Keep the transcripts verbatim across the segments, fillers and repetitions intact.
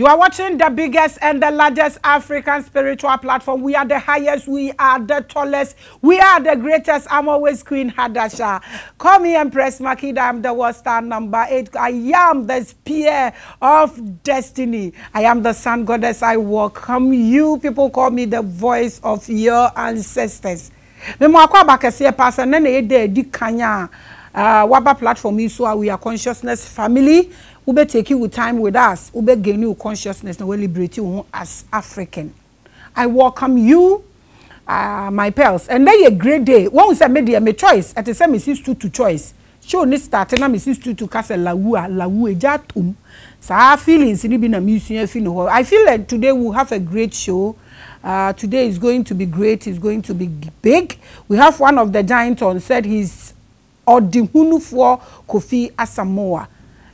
You are watching the biggest and the largest African spiritual platform. We are the highest. We are the tallest. We are the greatest. I'm always Queen Hadasha. Call me Empress Makida. I'm the world star number eight. I am the spear of destiny. I am the sun goddess. I welcome you. People call me the voice of your ancestors. Uh, Waba platform is so we are consciousness family. We be take you time with us. We be gain you consciousness. We liberate you as African. I welcome you, uh, my pals. And then a great day. One say me dey me choice. At the same Missus Two to choice. She only start na Missus Two to cast la wua la wua jatum. So I feelings in na music feel. I feel like today we'll have a great show. Uh, today is going to be great. It's going to be big. We have one of the giants on set. He's Odihunufo Kofi Asamoah.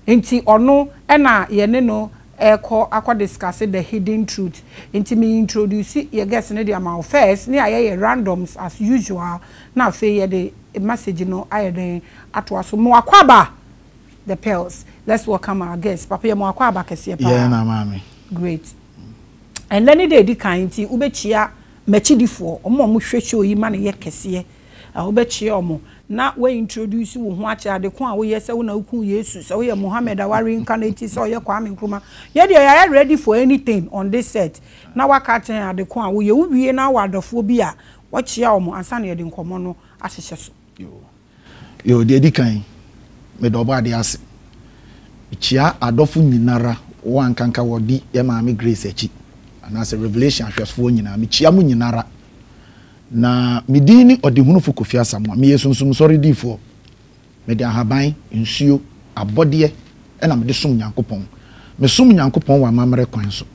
Inti ono ena yene no eko akwa discuss the hidden truth. Inti me introduce you guess ne the amount first ni aye randoms as usual. Na fe ye the message no aye den atwaso mo akwaba the pearls. Let's welcome our guest. Papa ye mo akwaba kese pa. Yeah na mami. Great. And any day di kan ti ubechia mechidifo omo mo hwehwe oyi ma ne ye kese. Ubechia omo. Na we introduce wo ho acha de ko a wo yesa wo na ukun Jesus so wo ye Muhammad awari incarnate so ye Kwame Nkrumah ye de ya ready for anything on this set na wa ka ten ade ko a wo ye wie na wa adofo bi a wo chia wo ansa na ye de nkomo no ahyehyɛ so yo yo de di kan me do ba de ase chia adofo nyinara wo ankanka wo di ye Maame Grace achi ana se Revelation ahwɛfo nyinara me chia mu nyinara na midini Odihunufo Kofi Asamoah me yesunsun sorry difo me de ahaban nsuo abodie e na me de som Nyankopon me som Nyankopon wa mamre kwan so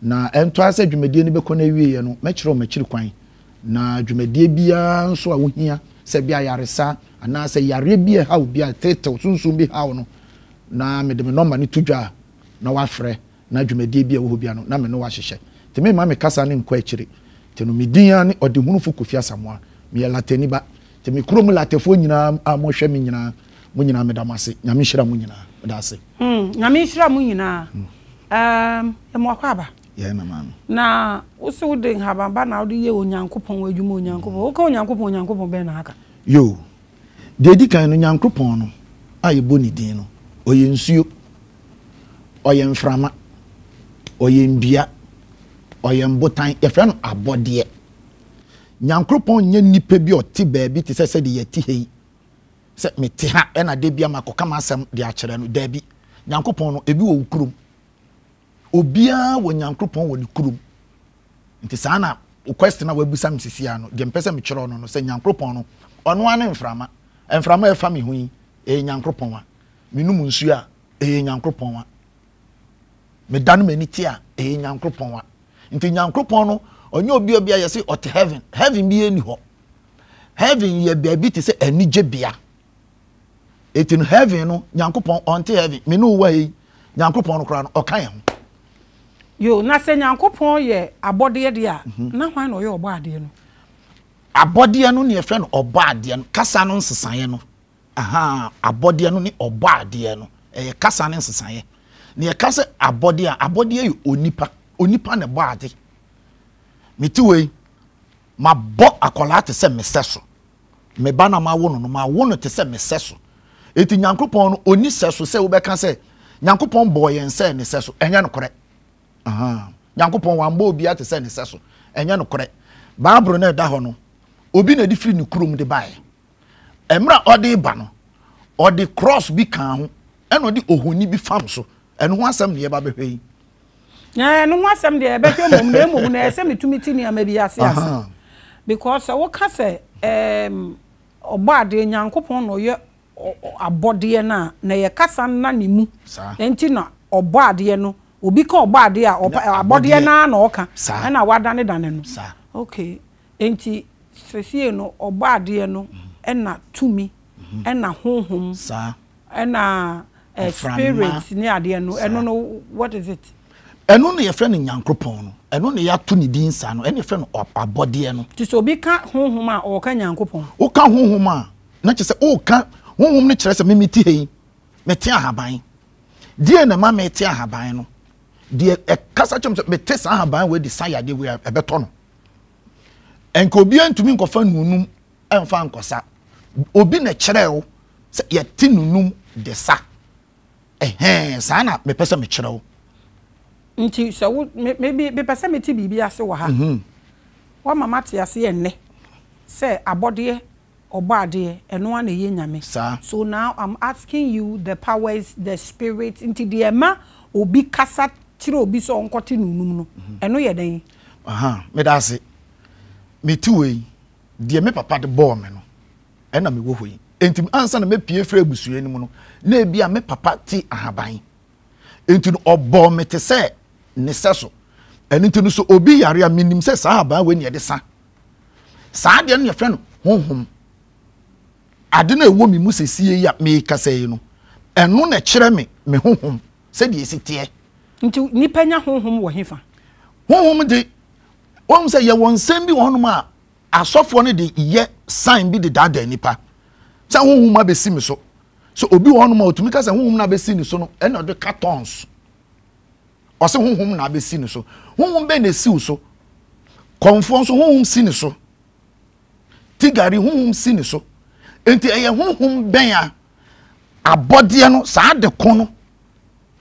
na ento ase dwumadie ne beko na wiye no me kyerɛ me kyiri kwan na dwumadie bia nso a wohia se bia yaresa ana se yare bia ha bia tetew sunsun bi ha no na me de me number ni tudwa na wa frɛ na dwumadie bia wo bia no na me no wa hyehyɛ te me ma me kasa ne nkɔ akyiri tenu midia ni Odihunufo Kofi Asamoah mi lateni ba te mi krom latefo nyina amohwe mi nyina mo nyina medamase nyame hira mo nyina medase mm nyame hira mo nyina um emo akwaba yeah na mama na usu de habamba na odi ye Onyankopon adwuma Onyankopon wo ka Onyankopon Onyankopon be na aka yo de di kan no Onyankopon no aye boni din no oye nsuo oye mframa oye ndua oyem botan ye frɛ no abɔde Nyankopon nya nipa bi ɔte baabi te sɛ sɛ de yɛte hei sɛ mete ha ɛna de bia makɔ kama asɛm de akyerɛ no daabi Nyankopon no ebi wɔ kurum obia wɔ Nyankopon wɔ ne kurum nti saa na question na wabusa msisia no de mpɛsɛ me kyerɛ no no sɛ Nyankopon no ɔno ane mframa mframa ɛfa me hui e Nyankopon wa menum nsuo a e Nyankopon wa medanu mani te a e Nyankopon wa nti Nyankopon no onye obi obi ya say ot heaven heaven bi eni ho heaven ye baabi te say anije bia etin heaven no Nyankopon onte heaven me no wa yi Nyankopon no kra no okan ho yo na say Nyankopon ye abode de a na hwan no ye obo ade no abode no ne ye fre no obo ade no kasa no nsesaye no aha abode no ne obo ade no e kasa ne nsesaye ne ye kasa abode a abode ye onipa onipa ne bo ade metiwe ma bo akola te se meseso me ba na ma wono no ma wono te se meseso eti Nyankopon no oni seso se wo be ka se Nyankopon bo ye nse ne seso enye no kore aha Nyankopon wa mbo obi ate se ne seso enye no kore baabro na da ho no obi na di firi ne kurom de bae emra odi ba no odi cross bi kan ho eno di ohoni bi fam so eno ho asem ne ye ba behwe na no wasam de be hwe mom na mom na ese metumiti ni amabi ase ase because wo ka se em obade Nyankopon no ye abode na na ye kasa na ne mu enti na obade no obi ka obade a abode na na oka na wadane dane no okay enti sefie no obade no ena tumi ena honhom sa ena experience ni ade no eno no what is it eno ne ye frɛ ne Nyankopon no eno ne ya to ne din sa no eno frɛ no abɔde no ti so bi ka honhom a o ka Nyankopon o ka honhom a na kyerɛ sɛ o ka honhom ne kyerɛ sɛ me meti hei meti ahaban die na ma meti ahaban no the a casachum may test our by where desire they were a beton. And could be to me confirm unum and found cosa. Obin a chero, say yet tinunum de sa. Eh, sana, me person me chero. Until so maybe be person me tibi be as waha. Hm. One mamma tia see and ne. Say a body. Obade eno ana ye nyame. So now I'm asking you the powers, the spirit into the ema obi kasa tiro obi so onkote nunum no. Eno ye den. Aha, me da se. Me tiwe de me papa de ball me no. E na me wo hoyi. Entim ansa na me pie fra busue ni mu no. Na bi a me papa ti ahaban. Entu no obo me te se ne seso. Entu no so obi yare a minim se sa ahaban we ne de sa. Sa de no ye fra no honhom. I didn't want me must see ya me casayno. And no nature me, me home, said ye sit here. Into Nipanya home were hifa. Home de one say ye won't send me one ma. I saw for one day yet sign be the daddy nipa. Some whom I be seen so. So obi one more to make us a whom I be seen so, and other cartons. Or some whom I be seen so. Whom bend a seal so. Confonso whom seen so. Tigari whom seen so. Enti eye honhom ben a abode no saa de kono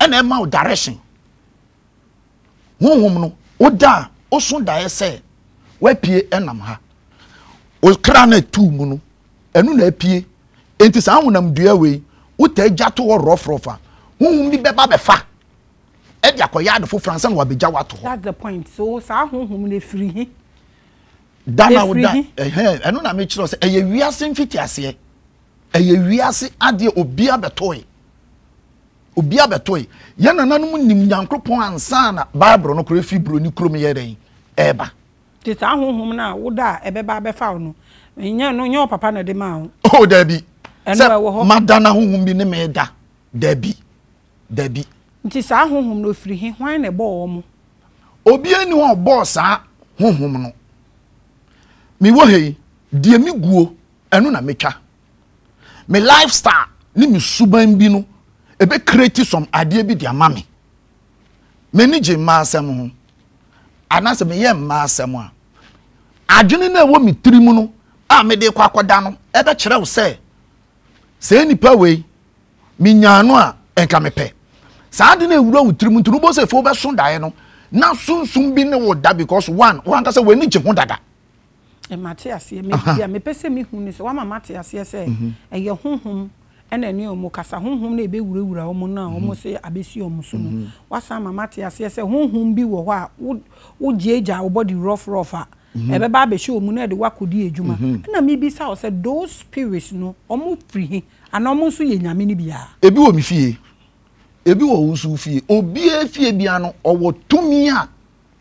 ena ma direction honhom no oda osun dae se wa pie enam ha o kra na tu mu no enu na pie enti saa honam dua we uta gyato wo rofrofa honhom bi beba be fa e dia koya adofo fransa na wa beja wato. That's the point. So saa honhom ne free Dana would die. Eh, I know I make sure. Eh, we are seeing fifty as here. Eh, we are seeing Adi Obia Betoy. Obia Betoy. Yana nanu nim yankropon ansa na Bible no kure fibro ni krom ye den. Eba. Ti sa honhom na wo da ebe ba be fa no. Nya no nya papa na de ma ho. Oh, Debbie. Eno ma dana honhom bi ne me da. Debbie. Debbie. Ti sa honhom no firi he hwan na bo wo mo. Obia ni ho bo sa honhom no. Me wohei de me guo eno na metwa me lifestyle ni me suban bi no ebe create some idea bi de ama me me ni je ma asem ho anase me ye ma asem a adwene na wo me tirimu no a me de kwakoda no ebe kire wo se se nipa we me nyaano a enka mepe sa de na ewura wo tirimu ntu no bo se fo be so dae no na sunsun bi ne wo da because one one ka se we ni je ho daga. And Matthias, me pese me who is one Matthias, yes, and your home, and a new Mocasa home, they be ruler almost almost say Abesio Musun. What some Matthias, yes, a home be wa would jage our body rough rougher. And the Baby show Muned Waku de Juma. And a Mibis house said those spirits no almost free and almost in a minibia. A boo me fee, a boo sufi, or be a fiebiano or what to me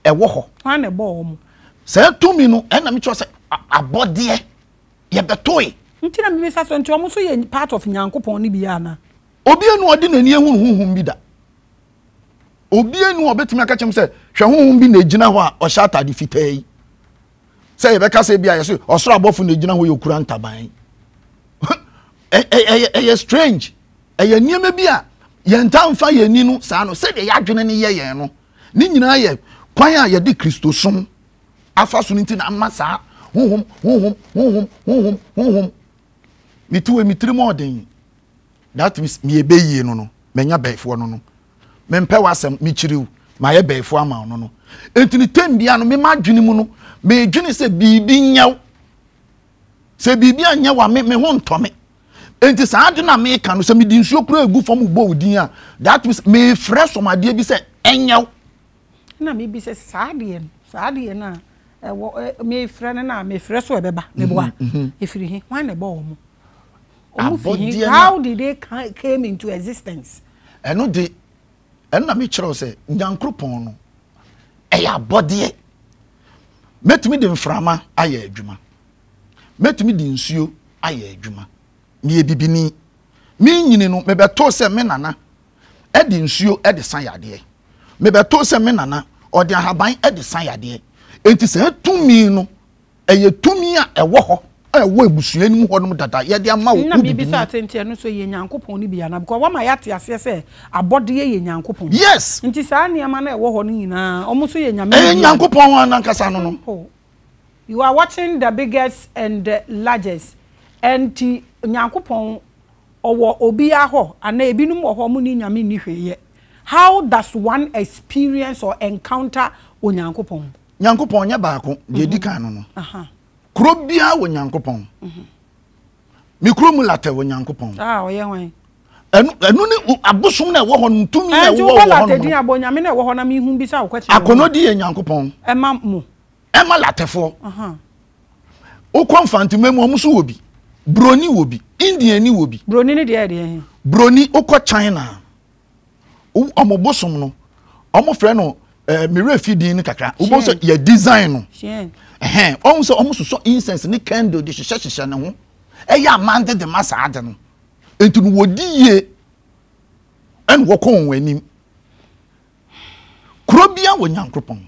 a walk on a bomb. Say to me no, and I'm just a body, ye betoy. Until I'm Missus Antomo, so ye part of Yanko Pony Biana. Obia no, I didn't hear whom be that. Obia no, I bet me catch him, say, shall whom be the Genoa or Shatta defeat. Say, Becca say, be I say, or strap off in the Genoa you couldn't buy. A strange, a near me beer. Yan town fire Nino, Sano, said the Yakin and Yano. Nina, ye, quire ye de Christosum. Afa suninti na masa honhom honhom honhom honhom honhom mi tuwe mi trimo den that means mi ebeye no no menya baefo no no mempe wasem mi chiriw ma ye baefo ama no no entini tembia no me madwene mu no me dwene se bibi nyaw se bibi anya wa me me ho ntome enti sa adu na me ka no se mi di nsuo kura egu fam gbo odin a that means me fresh omade bi se enyaw na me bi se saade en saade na me friend na me friend so ebeba me boa ifiri hi wan na ba omo how did they came into existence eno de eno na me kire se nyankropon no e ya body metumi de mframa aye adwuma metumi de nsuo aye adwuma me bibini me nyini no mebeto se me nana e de nsuo e de san yade mebeto se me nana o de ahaban e de san yade. It is a two mean, a two mea, a walk, I will be seeing one that I had their mouth. No, maybe certain tears so ye nyanko pony be an because one my yati asese a body ye nyanko pony. Yes, it is any man a woman na almost ye nyanko pony and Casano. You are watching the biggest and the largest and the nyanko pony or obia ho and a binum or homuni yami nife. How does one experience or encounter o nyanko pony? Nyanko pony bako ye di canon. Aha. Krobia wo nyankopon. Mhm. Mikromu late wo nyankopon. Ah, wo ye hwan. Enu enu ne abosom na wo ho ntumi na wo wo ho. Enu late din abonya me na wo ho na me hu bi sa wo kwachi. Akonodi ye nyankopon. Ema mo. Ema latefo. Aha. Okwamfantime mu omuso wo bi. Broni wo bi. Indian ni wo bi. Broni ne de ye de. Broni okọ China. O omobosom no. Omo frɛ no eh merefi din ni kakra. Obo so ye design no. Shen. Eh, almost almost so incense ni candle the shishashisha na ho. Eya mande the massa ade no. Entu no wodi ye. En wo kon wanim. Krobia wo nyankopon.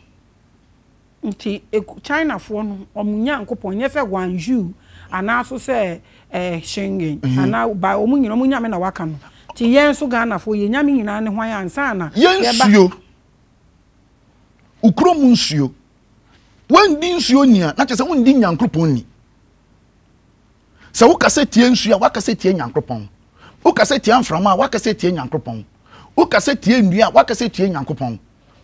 Nti China fo no om nyankopon ye se Guangzhou ana so se eh Shingen ana ba om nyina om nyame na waka no. Ti yen so Ghana fo ye nyame nyina ne hwan ansa na. Yensuo. Ukromu nsuo. When dins you near, not as a one din yankroponi. So, Cassetien, she a Wacassetien yankropon. O Cassetien from a Wacassetien yankropon. O Cassetien, we are Wacassetien yankropon.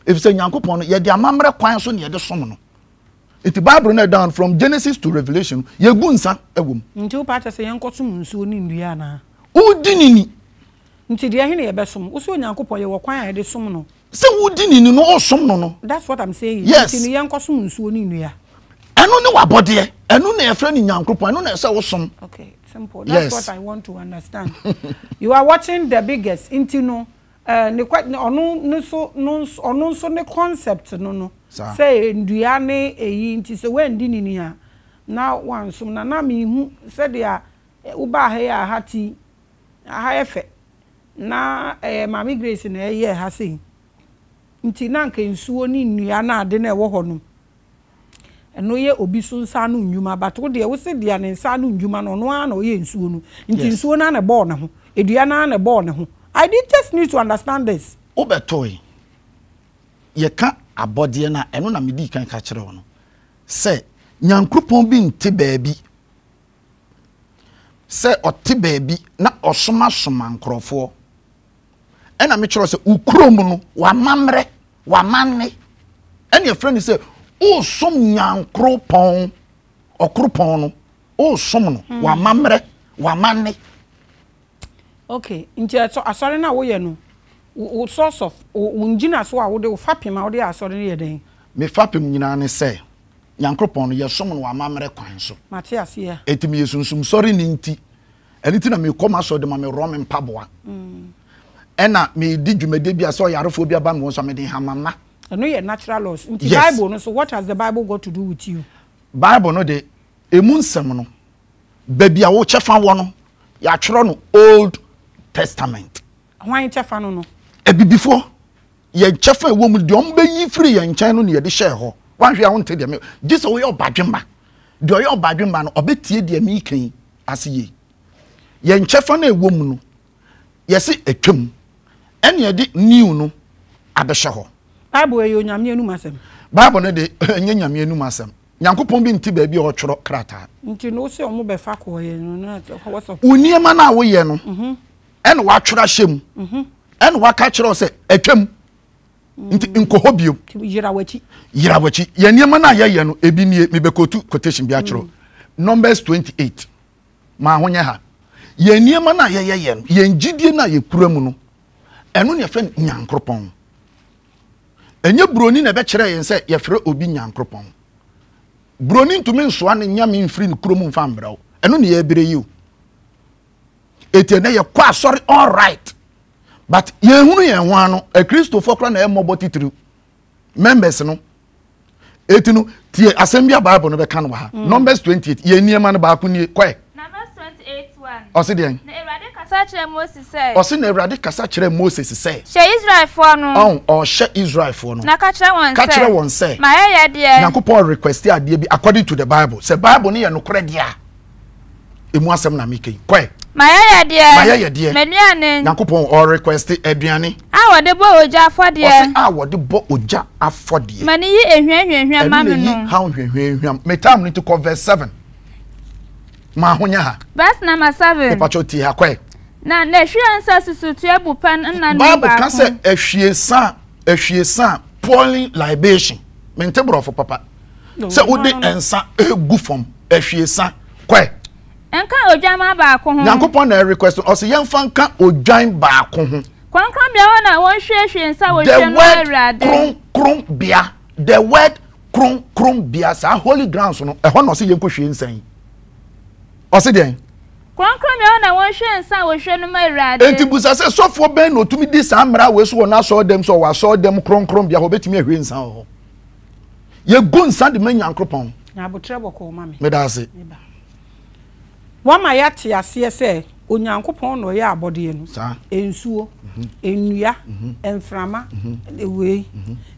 If say yankropon, yet the Amambra quires on the other summon. It Barbara down from Genesis to Revelation, your gunsa, a womb. Until Patas a yankosum soon in Diana. O dinini. Until the Henny Bessum, also yankropo, you were quiet the summoner. So who didn't know some no? That's what I'm saying. Yes, in young costume soon in here. I don't know about it. I don't know a friend in young group. I don't know some. Okay, simple. That's yes. What I want to understand. You are watching the biggest intino. Uh, ne quite no no so no or no so the concept no no. Say Ndiane e inti so when didn't here. Now one so na me who said they are uba here hati high effect. Na eh Maame Grace in a year has seen. Nti nanka nsuo ni nnua na ade na ewo hono eno ye obi so nsa no nnwuma but wo de wo se dia ne nsa no nnwuma no no ana oye nsuo no nti nsuo na na ball ne ho edua na na ball ne ho. I did just need to understand this. Obetoy ye ka abode na eno na medi kan ka kire wono se nyankropon bi nte baabi se ote baabi na osoma soma nkrofo ena me kire se ukrom no wa mamre wa manne and your friend say o som nyankropon okropon no o som no wa mamre wa manne. Okay, ntia so asori na wo ye no wo source of ngina so a wo de wo fapem a wo de asori ne ye den me fapem nyina ne say nyankropon no ye som no wa mamre kwan so matias ye etimi yesunsum sori ne nti eniti na me koma so de ma me rom mpaboa mm ena me di dwumede bia so yarefo bia ba me so me den hamama no ye natural laws nti Bible no so what has the Bible got to do with you? Bible no de emu nsem no ba bia wo chefa wo no ya twero no Old Testament hwan chefa no no e bibifo ye chefa wo mu de ombe yi free ye nkan no ne ye de share ho wan hwe a won te de me Jesus wo ye obadwema de ye obadwema no obetie de me kan ase ye ye chefa na ewo mu no yesi etwem and you did new no abeshaho. Bible e onyame enu masem. Bible no de nyanyame enu masem. Nyankopon bi nti ba bi otworo krata. Nti no se omo be fa ko ye no na what's up. Uniema na wo ye no. Mhm. En wa twora shem. Mhm. En wa ka kire o se etwem. Nti nkohobio. Yira wachi. Yira wachi. Ye niema na ye ye no ebi nie me be kotu quotation bi a kire. Numbers twenty-eight. Ma honye ha. Ye niema na ye ye ye no. Ye ngidie na ye kura mu no. Enu ne frɛ nyankropon enye broni na be kire yen se ye frɛ obi nyankropon broni ntumi nso an nyame mfiri nkromu mfa mbrawo enu ne ye bire yi o etie na ye kwa sorry all right but ye hunu ye ho ano a Christopher kra na ye moboti tru members no etinu tie asembia Bible no be kan wa ha Numbers twenty-eight ye niema no ba ko nie kwae Numbers twenty-eight one osi den Moses say. Or sin a radical Moses say. She Israel for no. Oh, or she Israel for no. Nakatra one. Catcher one say. My idea. Nakupo request, dear, according to the Bible. Say Bible near no credit. emu asem na mike kwe maye dear maye ye dear menuane yakopon all request aduane awode bo oja afode awode bo oja afode mani yi ehwenhwenhwa mame no how hwenhwenhwa metam ni to verse seven ma honya ha verse number seven e pacho ti ha kwe na na hwe ansa susutu ebupan nna na ba ka se ehwie san ehwie san pouring libation mentebro for papa se odi ensa egu from ehwie san kwe enka ojama ba ko ho yakopon na request o se yemfa nka ojan ba ko ho kwankran bia ho na won hwehwe nsa wo hwe no awrade kron kron bia the word kron kron bia sa holy grounds no e ho na se yenko hwe nsan o se den kwankran bia ho na won hwe nsa wo hwe no awrade entibusa se sofo ben no tumi di samra we so na so dem so wa so dem kron kron bia ho betimi hwe nsan ho ye go nsan de manyankopon na botrebo ko mame me da se Wama ya tia C S A, unyankopon no ya abode no. Ensuo, enua, enframa, we.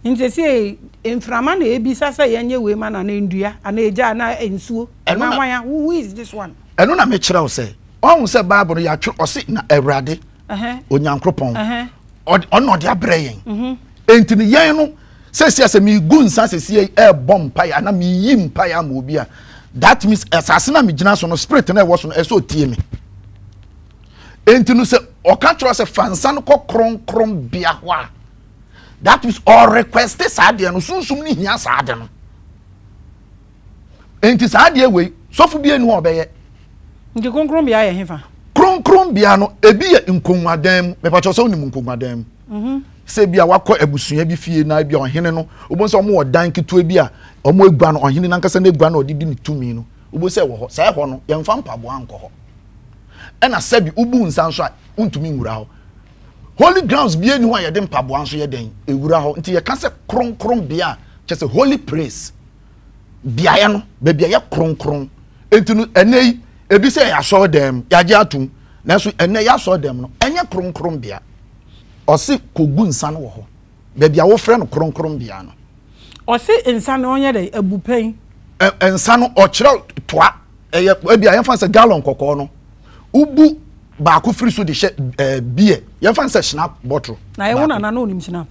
Nti se enframa na ebisa se yenye we ma na ndua, ana eja na ensuo. Na hwan who is this one? Eno na me kire wo se. Ohun se Bible ya twe o se na Ewrade. Ehh. Unyankopon. Ehh. Ono de abreyen. Mhm. Enti ne yen no se se se mi gu nsa se se e bom pa ya na mi yi mpa ya mo bia. That means asasina mi jina so no spirit na e wo so no e so tie me enti no se o ka tro se fansa no kokron kron bia ho a that means all request saade no sunsum ni hia saade no enti saade we sofu bia ni ho be ye nti konkron bia ye hefa konkron bia no e bia nkonwadan me pa cho so ni nkonwadan mhm se bia wakọ ebusua bi fie na bia ohene no obo se omo odan keto bia omo egba no ohene na nkasa na egba na odidi ni tumi no obo se wo ho sai ho no ye mfa mpabo anko ho e na se bi ubu nsanso a untumi nwura ho holy grounds bia ni ho ye de mpabo anso ye den ewura ho nti ye ka se kronkron bia che se holy praise bia ye no be bia ye kronkron enti no enei ebi se ya so dem ya je atum na so ene ya so dem no enye kronkron bia Ose kogu nsa no ho bebia wo frɛ no kronkron bia no Ose nsa no onye de abupen nsa no ɔkyerɛ toa eye bia yɛmfa sɛ gallon kɔkɔ no ubu baako firi so de hyɛ bia yɛmfa sɛ snap bottle na yɛ wona na no onim snap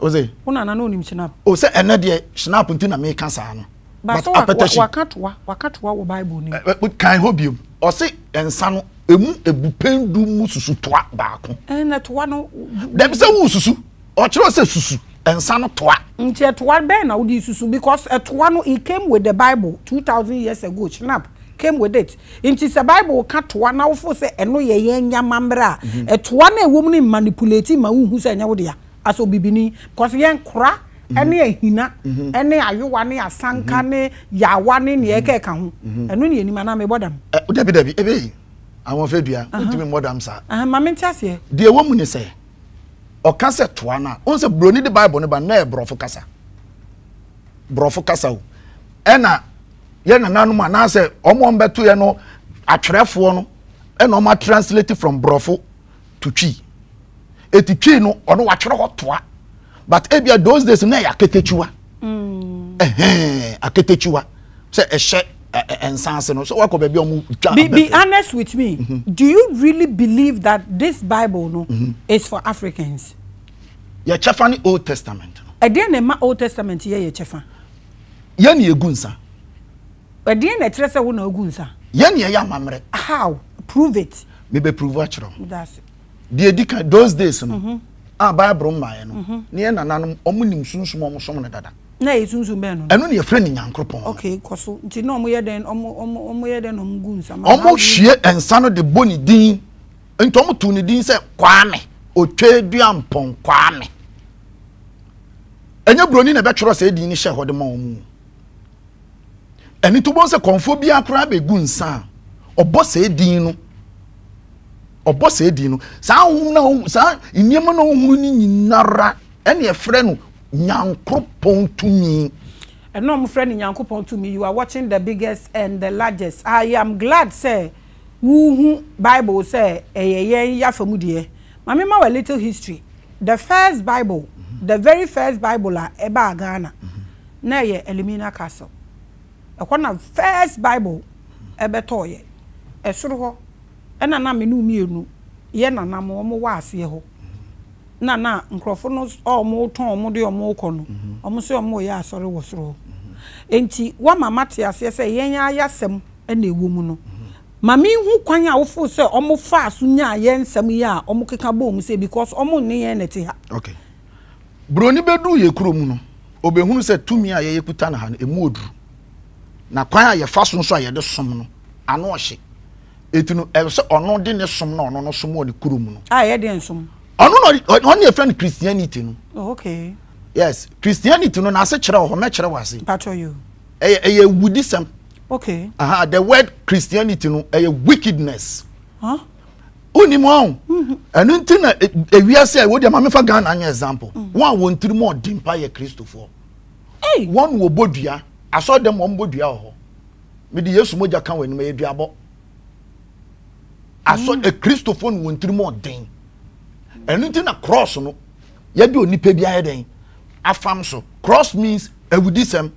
Ose wona na no onim snap Ose ɛnɛ deɛ snap nti na me ka saa no but wakatoa wakatoa wo bible ni but kan hobium Ose nsa no emu ebupen du mu susu toa baako en na toa no dem se wu susu o kire se susu ensa no toa nti e toa be na wudi susu because e toa no it came with the Bible two thousand years ago snap came with it nti se Bible ka toa na wo fo se eno ye yenya mambra e toa na ewo mu ni manipulate ma wo hu se nya wo dia aso bibini because yen kra ene ehina ene ayowa ne asanka ne yawa ne ne eke ka ho eno ne enima na me bodam dabi dabi ebe I want to be a modern sir. I am a mentor. Dear woman, say, or cancer to Anna. Also, Bruni the Bible, but never brought for Cassa. Brought for Cassa. Anna, Yan and Anuma, answer, or one bet to Yano, a treff one, and Oma translated from brothel to chi. A tichino or no watcher hot to her. But Abia those days, nay, a ketechua. Eh, a ketechua. Say a shed. And Sanson, so I could be Be honest with me. Mm -hmm. Do you really believe that this Bible no, mm -hmm. is for Africans? Your Chafani Old Testament. I didn't name my Old Testament here, your Chafan. Yen ye gunsa. I didn't a tressa won no gunsa. Yen ye yam mamre. How? Prove it. Maybe prove what wrong. That's it. The Edica those days, no. Ah, by Brombayan. Near Nanum, Omunim soon, someone that. Na isunzu beno. Eno ne yefre ni nyankropon. Okay, koso. Nti na omoye den omo omoye den omgu nsama. Omo hwie ensa no de boni din. Nti omo tu ni din se kwaame. Otwe duampon kwaame. Enye broni na betworo se din ni hye hode ma omu. Eni tubon se konfo bi akra begu nsa. Obo se din no. Obo se din no. Sa hu na sa inema na hu ni nyinara. Ene yefre no Nyankopon to me. And no, my friend, Nyankopon to me. You are watching the biggest and the largest. I am glad, sir. Woo, Bible, sir. Eh, yeah, yeah, for Moody. Mamma, a little history. The first Bible, mm-hmm. the very first Bible, are Eba Ghana. Nay, mm-hmm. Elimina Castle. A one of first Bible, Eba Toye. esoro ho ena na me nu mienu ye nana mo mo waase ho na na nkrofo no omo ton omo de omo ko no omo se omo ye asore wo soro enti wa mama te ase se yen ayasem ena ewo mu no mama hu kwan a wo fo se omo fa aso nya ye nsem ye a omo keka bo mu se because omo ne ye nete ha okay broni bedu ye kuro mu no obehunu se tumi a ye kuta na ha emu oduru na kwan a ye fa so nso a ye de som no ano ohye etinu else ono de ne som na ono no som o de kuro mu no ah ye de nsom ono no ono ye friend Christianity no okay yes Christianity no na se kire ho me kire wase patcho you eh eh wudisem okay aha the word Christianity no eh wickedness huh unimo anu ntina ewiase a wo de ma me fa gan na example one won three more dimpa ye Christopher eh one wo bodua I saw them on bodua ho me de Yesu moja kan wani me duabo I saw a Christopher won three more den anu ntina cross no ye de onipa bia ye den afam so cross means ewudisem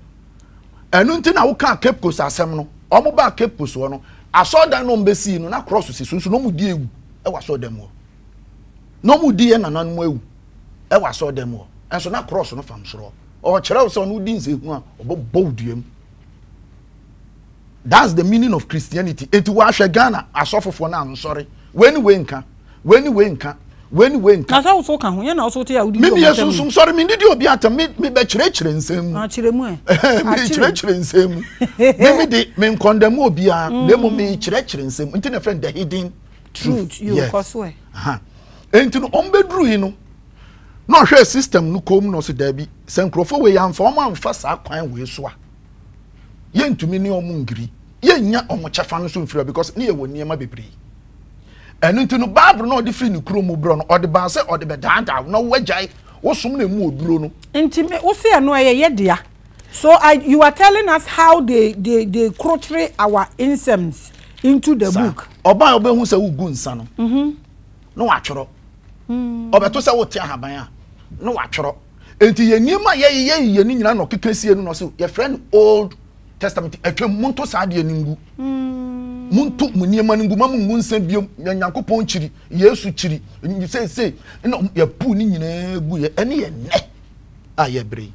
anu ntina wo kan Cape Coast asem no omo ba Cape Coast wo no I saw that no mbesi no na cross si sunsu no mu die ewu e wa saw them wo no mu die na nanu ewu e wa saw them wo enso na cross no fam soro o kire so no di nse hu a obo bowduem that's the meaning of Christianity enti wa hwe Ghana asofofo na ansori weni we nka weni we nka weni we nka na so so ka ho ye na so te ya udi me me yesu sum sori me ndi obi atam me me be kire kire nsem a kire mu e me kire kire nsem me me de me condemn obi a na mo me kire kire nsem nti na friend the hidden truth you cause we aha enti no ombedru yi no no hwe system no kom no so da bi senkrofo we ya mfa o ma mfa sa kwan we so a ye ntumi ni omu ngiri ye nya omo chefa no so mfira because ni ye woni ma bebre enuntu no babu no de free ni kuro mu bro no ode ba se ode be danda no wajai wo som na mu oduro no enti me wo se no ye dia so I, you are telling us how they they they crotry our incense into the Sa. Book oba oba hu se wo gu nsa no mhm no atworo mhm oba to se wo tia haban a no atworo enti ye niema ye ye ye ni nyina no kekasie no so your friend Old Testament atwe monto sa de ningu mhm muntu munyema nguma mungu nsebio nyankopon chiri Yesu chiri say say no ya pu ni nyina guye ene ye ne ayebre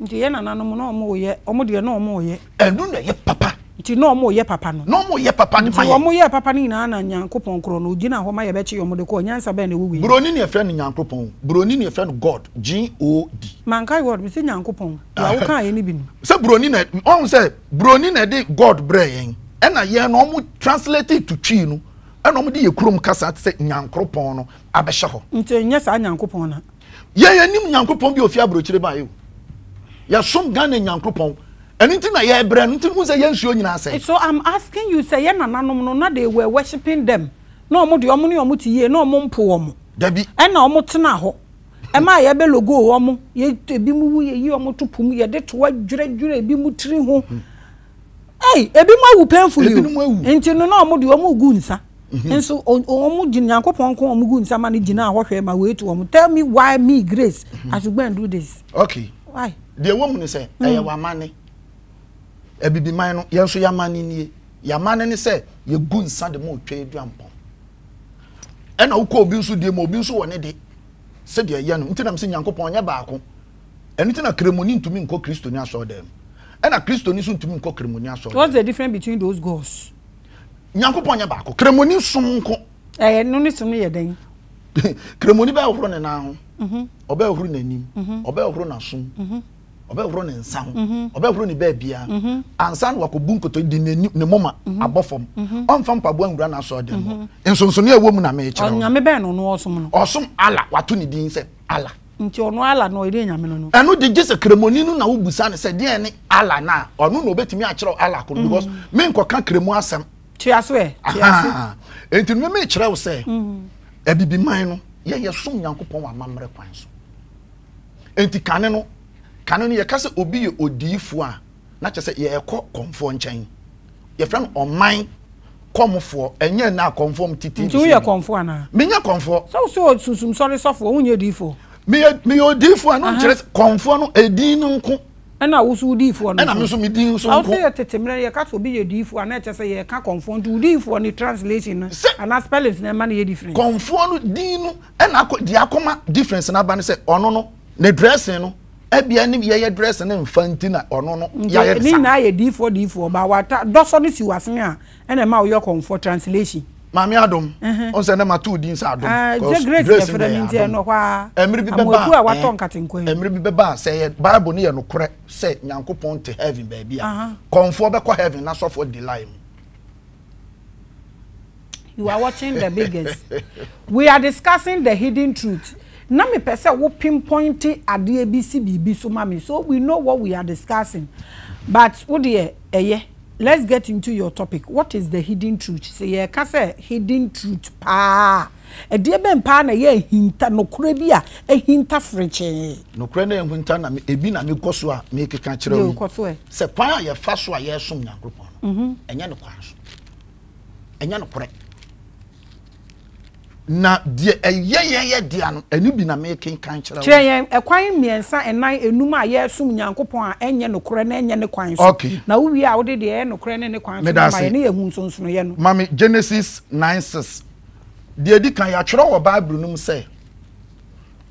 ndi ye nananom no omo ye omo de no omo ye enu na ye papa ndi no omo ye papa no no omo ye papa ni maye omo ye papa ni na na nyankopon kro no gina ho ma ye be chi omo de ko nyansa ba na wuwi broni ni e fere ni nyankopon broni ni e fere God G O D man kai word bi se nyankopon wa wo kan ye ni bi no se broni na on se broni na de God brayen ena ye no mu translated to twi no ena mu de ye krom kasa se nyankropon no abehye ho nte nya sa nyankropon na ye yanim nyankropon bi ofia brochire ba ye ya som gan nyankropon eniti na ye bre nti hu se ye nsuo nyina se so I'm asking you say ye nananom no na they were worshiping them no mu de omo ne omo ti ye no mu mpo omo dabi ena omo tena ho ema ye be logo omo ye tebi mu ye yi omo topum ye de to adwere dwere bi mu tiri ho hey ebi ma wu painful you enti no na omo de omo gu nsa enso omo di nyankopon ko omo gu nsa ma ne gina ahohwe ma we to omo tell me why me Grace I should go and do this okay why the woman say eh wa mane ebibi man no yenso ya mane nie ya mane ne say ye gu nsa de mo twa edu ampon e na uko obi nso de mo obi nso woni de se de ye no enti na me say nyankopon nya baako enti na kremoni ntumi nko Kristo ni aso dem and a Christian isn't to me called Cremonias. What's the difference between those gods? Yankoponia Baco, Cremonius, some I no need to me a day. Cremoni bell run an hour, obey run a name, obey run a soon, obey run and sound, obey run a baby, and San Wakubunko to the moment above them. On from Pabuan Grana saw them, and so near a woman I made. I'm a ban or some or some Allah, what Tony Dean said, Allah. Nti ono ala no ire nyame no no eno de gese kremoni no na wo busa ne se de ne ala na ono no obetimi a kire ala ko because me nkoka kremu asem ti aso e ti aso enti me me kire wo se ebibi man no ye ye som nyankopon wa mamre kwan so enti kane no kane no ye kase obi ye odiifo a na kye se ye ekọ konfo nchen ye fram oman komfo enye na konfo mtiti nti wo ye konfo ana me nya konfo so so susum sorry sofo wo nye diifo me me odifo anu kire konfo no edin nko And I was would for an answer. I'll say a tetemra, your cat will be a D for an answer. Say, I can't conform to D for any translation and I spell it in a money difference. Conform Dino and I could diacoma difference. And I ban say, oh no, no, the dressing, I be any year dress and infantina or no, no, yeah, I D for D for my water. Dosonis you as near and a mouth your comfort translation. Mammy Adam, on send them a two deans Adam. The great reference in no why. Emily Beba, who are what tongue cutting queen. Emily Beba said, Bible near no crack, said Yanko Pont to heaven, baby. Conform to heaven, that's all for the lime. You are watching the biggest. We are discussing the hidden truth. Now, me person will pinpoint it at the A B C B B so mammy, so we know what we are discussing. But, oh dear, eh, let's get into your topic. What is the hidden truth? Say, yeah, kase hidden truth pa. A dear Ben Pana, ye hinta no crebia, a hinta French. No crane and Wintana, a bina, me cosua, make a country. Se qua, ye fasua, ye sum, young group on, and yano quash. And yano correct. Na, dear, a ye, ye, dear, and you been a making country. Chay, a quine me and son and I, a numa, ye sum, young coupon, and yano crane, and yano quines. Okay. Now we are already there, no crane, and a quine. Mammy, Genesis nine says. Dear Dick, I throw a Bible, say.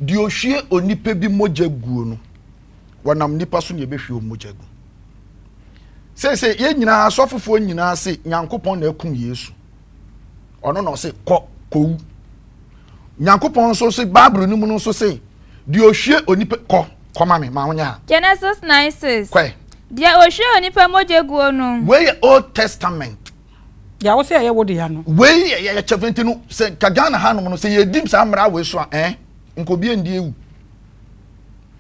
Do she only pay be mojagoon? When I'm nipperson, you be few mojago. Say, say, Yenina, suffer for Nina, say, Yankopon, the cum years. Or no, say, cock, cool. Yankopon, so say, Bible, no, so say. Do she only pay cock, come on, Mamma. Genesis nine says, Quay. Dear Osha, nipper mojagoon. Way Old Testament. Ya wo say ya wo de ya no we ya ya cheventi no se kagana ha no no se ye dim sa mra we so eh nko bi ndie wu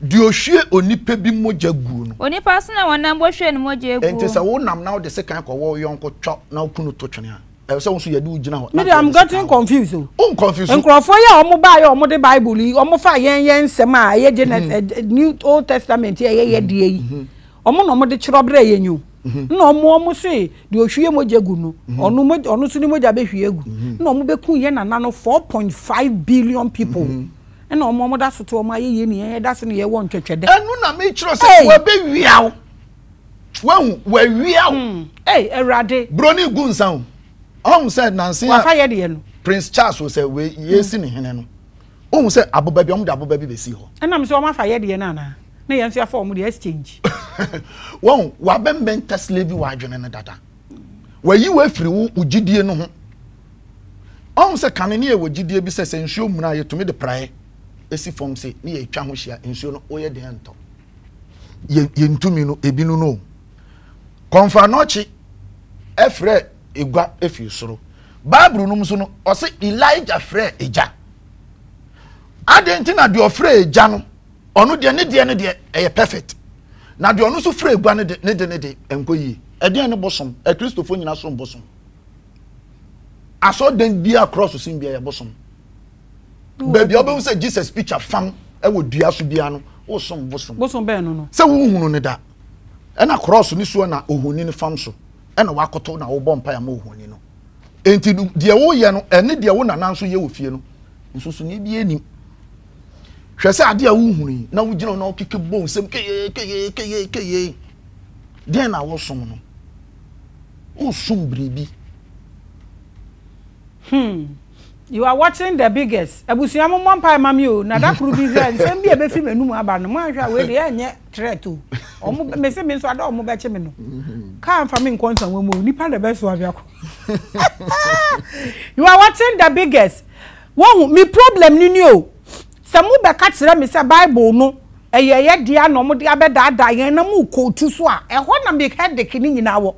di ohwe onipa bi moja guo no onipa so na wonam bo hwe no moja guo enti se wo nam na wo de se kan ko wo yonko twa na okunu to twena e se wo so ye de ugina ho me I'm getting confused o un confused nkrofo ya omo ba ya omo de Bible yi omo fa yen yen sem a ye Genesis New Old Testament ye ye de yi omo no mo de chrobre ye nyu no mo mo se de ohwie mojagu no onu onu suni moja be hwiegu no mo be kun ye nana no four point five billion people and no mo mo da soto mo aye ye ni e da so no ye won twetwede enu na me chiro se we be wiawo won we wiawo eh erade broni gu nsan ohun said nansin wa fa ye de no Prince Charles was say we ye si ni hene no ohun said aboba bi om da aboba bi be si ho and am se o ma fa ye de na na na ye nso form the exchange won wa bembenta slave wa adwene ne dada wa yi wa firi wo ugidie no ho on se kane ne wo gidie bi se se nsuo mu na yetumi de prae esi form se ne ye twa ho hia nsuo no oye de ento ye yentumi no ebinu no konfa nochi efre egwa efi soro bible no mu so no o se Elijah frɛ eja adenti na de ofrɛ eja no ono de ne de ne de e perfect na de ono so frɛ egwa ne de ne de enko yi e de ne bosom e Christopho nyina so bosom aso den bia cross so bia e bosom be bia obe say Jesus picture fam e wo dua so bia no wo so bosom bosom be no no se wo hunu ne da e na cross ni so na ohoni ne fam so e na wakoto na wo bompa ya ma ohoni no enti de wo ye no e ne de wo nana so ye wo fie no nso so ne bia ni Shase ade a wuhuni na wugina na okike bon sem keye keye keye keye den na wo som no o som bribi hmm you are watching the biggest abusuam mompa mami o na da kru bi zan sem bi e be fi menum aba no mo ahwa we de enye threat o omo me se me so ada omo be che me no ka anfa me nkonsan wo mo nipa de be so abiako you are watching the biggest wo mi problem ni ni o Samu beka tira me se Bible no eye ye dia no mo dia be daadaa yen na mu ko tu so a e ho na me headache ni nyina wo.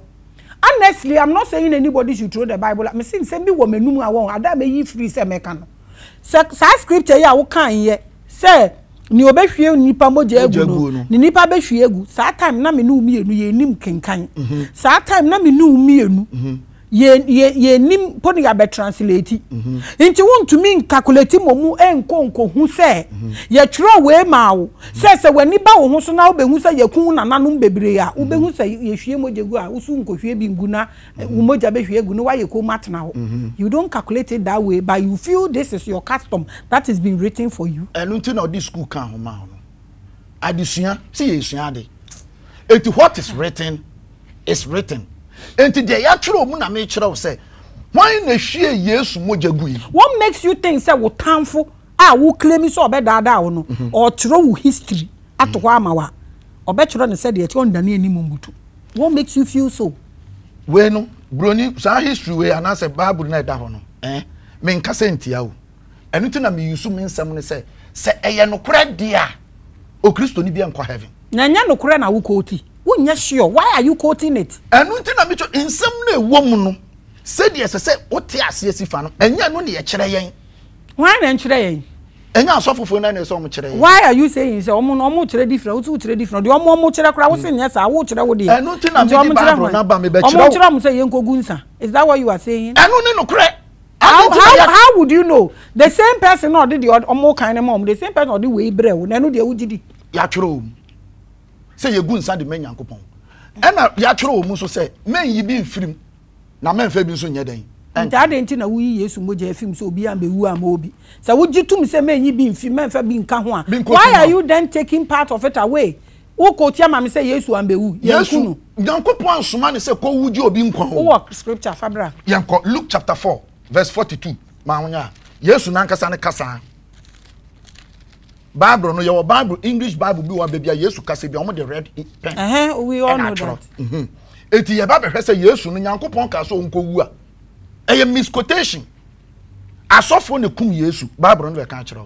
Honestly I'm not saying anybody should throw the Bible. Me sin se bi wo menum a won ada me yi free se me ka no. Sa scripture ye a wo kan ye se ni obehwie nipa moje egu no. Ni nipa behwie egu. Sa time na me nu mi enu ye nim kenkan. Sa time na me nu mi enu. Ye ye ye nim poni ya be translate nti won to me calculate momu enko nko hu se ye twro we mawo se se wani ba wo hu so na obehu se ye kun nananum bebre a obehu se ye hwie mojegu a usu nko hwie bi nguna umoja be hwie gu no wa ye ko matna ho you don't calculate it that way but you feel this is your custom that is been written for you enu nti na odi school kan ho ma ho adisuan se ye suan de And to what is written is written. And today, actually, muna make sure say, why ne share yes mojagui? What makes you think say we harmful? Ah, we claim it so about dada or no, or through history at Wamawa, or better than said the Eton Dani ni Mumutu. What makes you feel so? Well, no, Bruni, some history we are not a Bible night down. Eh, men Cassentiao. Anything I mean, you so mean someone say, say, I no cred dear. O Christo ni be uncle heaven. Nanya no cred na wukoti. Why are you quoting it? And nothing I mean in some woman said yes, I said, what yes, yes, if I know, and you know, you're trying. Why aren't you trying? And now, so for nine so much. Why are you saying so much different? Two different. You're more much like crowding, yes, I watch it. I would do. And nothing I'm talking about me, but I'm saying, Uncle Gunsa. Is that what you are saying? I don't know, crap. How, how, how would you know? The same person or did the odd or more kind of mom, the same person or the way brew, and I know the O G D. You're true. Say your guns are the men, Uncle Pong. And you're true, Musso said, men you be free. Now, men Fabian soon your day. And I didn't know we used to move your film so be and be who I'm Obi. So, would you two say, men you be in female Fabian Kahua? Why are you then taking part of it away? Who called your mammy say yes to and be who? Yes, you know. Uncle Pong, some man is a call would you be in Congo? Walk scripture, Fabra. Yanko, Luke chapter four. Verse forty-two, Mauna. Yes, Nankasana Cassan. Bible, no, your Bible, English Bible, be one baby, yes, Cassie, be on the red pen. Uh huh, we all know that. Mhm. It is a Bible has a yes, and Yanko Poncaso, Uncle Wua. A misquotation. I saw for the Kum Yesu, Bible on the country.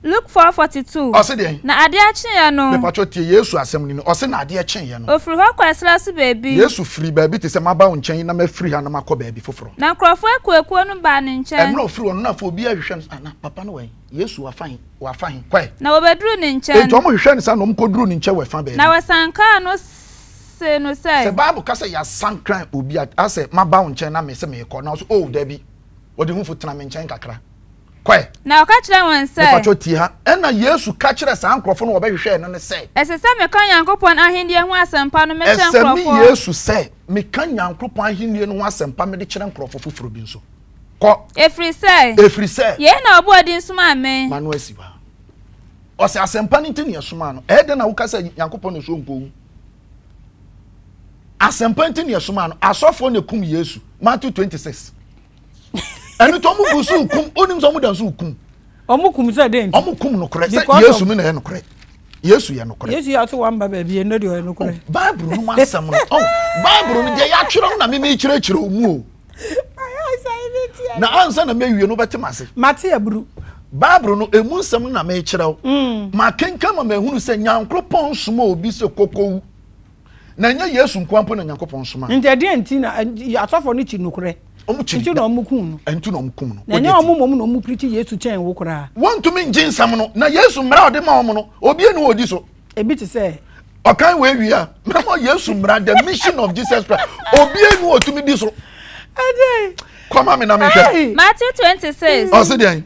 Look for forty-two. I said, now I dear Chiano, the Patroti, yes, assembling, or send idea Chiano. Oh, for her quest last baby, yes, free baby, is a mabound chain, I'm a free Hanamako baby for. Now, Crawford, quick one banning chain, no through enough for beer, and Papa Noe. Yes, we are fine, we are fine, quite. Now, we're drooning chain, Tom Shans and Uncle Drooning chair were found. Now, a sanka no say no say. The Bible Cassa, your son crime will be at us, mabound chain, I may say me a corner. Oh, Debbie, what do you want for Traming Chain Cacra? Now catch that one, sir. And a year to catch us, Uncle, for no baby share, and say, as a Sammy can Uncle Pan and Indian was and Panamanian, seven years to say, me can Uncle Pan Indian was and Panamanian and crop for Frubinso. If we say, if we say, yeah, no board in Suman, man, Manuesiva. Or say, I'm panting your Suman, Eden, I can say, Uncle Pan is uncle. As I'm panting your Suman, I saw for the Cum Yesu, Matthew twenty six. And Tomu Gusu cum, Odim Zomudansu cum. Omukum said, Omukum no correct. Yes, you are no correct. Yes, you are no correct. Yes, you are to one baby, and no, you are no correct. Babru, Master, oh, Babru, they are children, I mean, church room. Now answer the mail, you know, better, Master. Matia Bru. Babru, no, a moon summon a mature. My king come on me who say, Yan Cropon, small, be so cocoa. Nanya, yes, um, Quampon and Copon, smart. And they didn't, Tina, and you are tough on it, you know, correct. Into no mukun, and to no mukun. Now, Mumu, no pretty years to chain Wokra. One to mean Jane Samono, now yes, Mra de Mamono, or be no diso. A bit to say. Or can't where we are. No, yes, Mra, the mission of Jesus Christ, or be no to me diso. Come on, Matthew twenty says, or say, yes,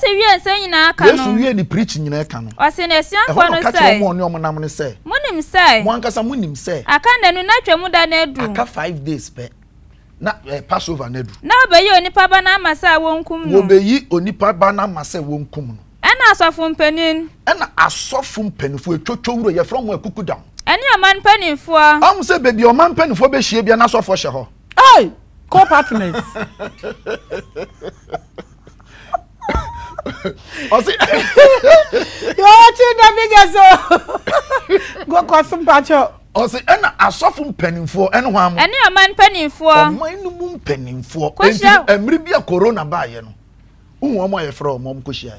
if you are saying, I can't hear the preaching in a canoe. Or say, yes, young one will say, one young man say, Munim say, one casam winim say, I can't do not your mother never five days, but. Na eh, Passover nedu. Na obeyi onipa bana masa wonkum no. Obeyi onipa bana masa wonkum no. Ana asofo mpanin. Ana asofo mpanifo etwotwo wuro ye from akuku down. Ani aman panifo. Am se bebi o man panifo be hie bia na asofo hye ho. Ai, co partners. Osi. Yo ti na bigaso. Go kosum pacho. Osi ena asofo mpanimfo ene ho am. Ene aman mpanimfo. Oman no mu mpanimfo. Enti amri bia corona ba ye no. Uhu omo ye fra omo mkohia.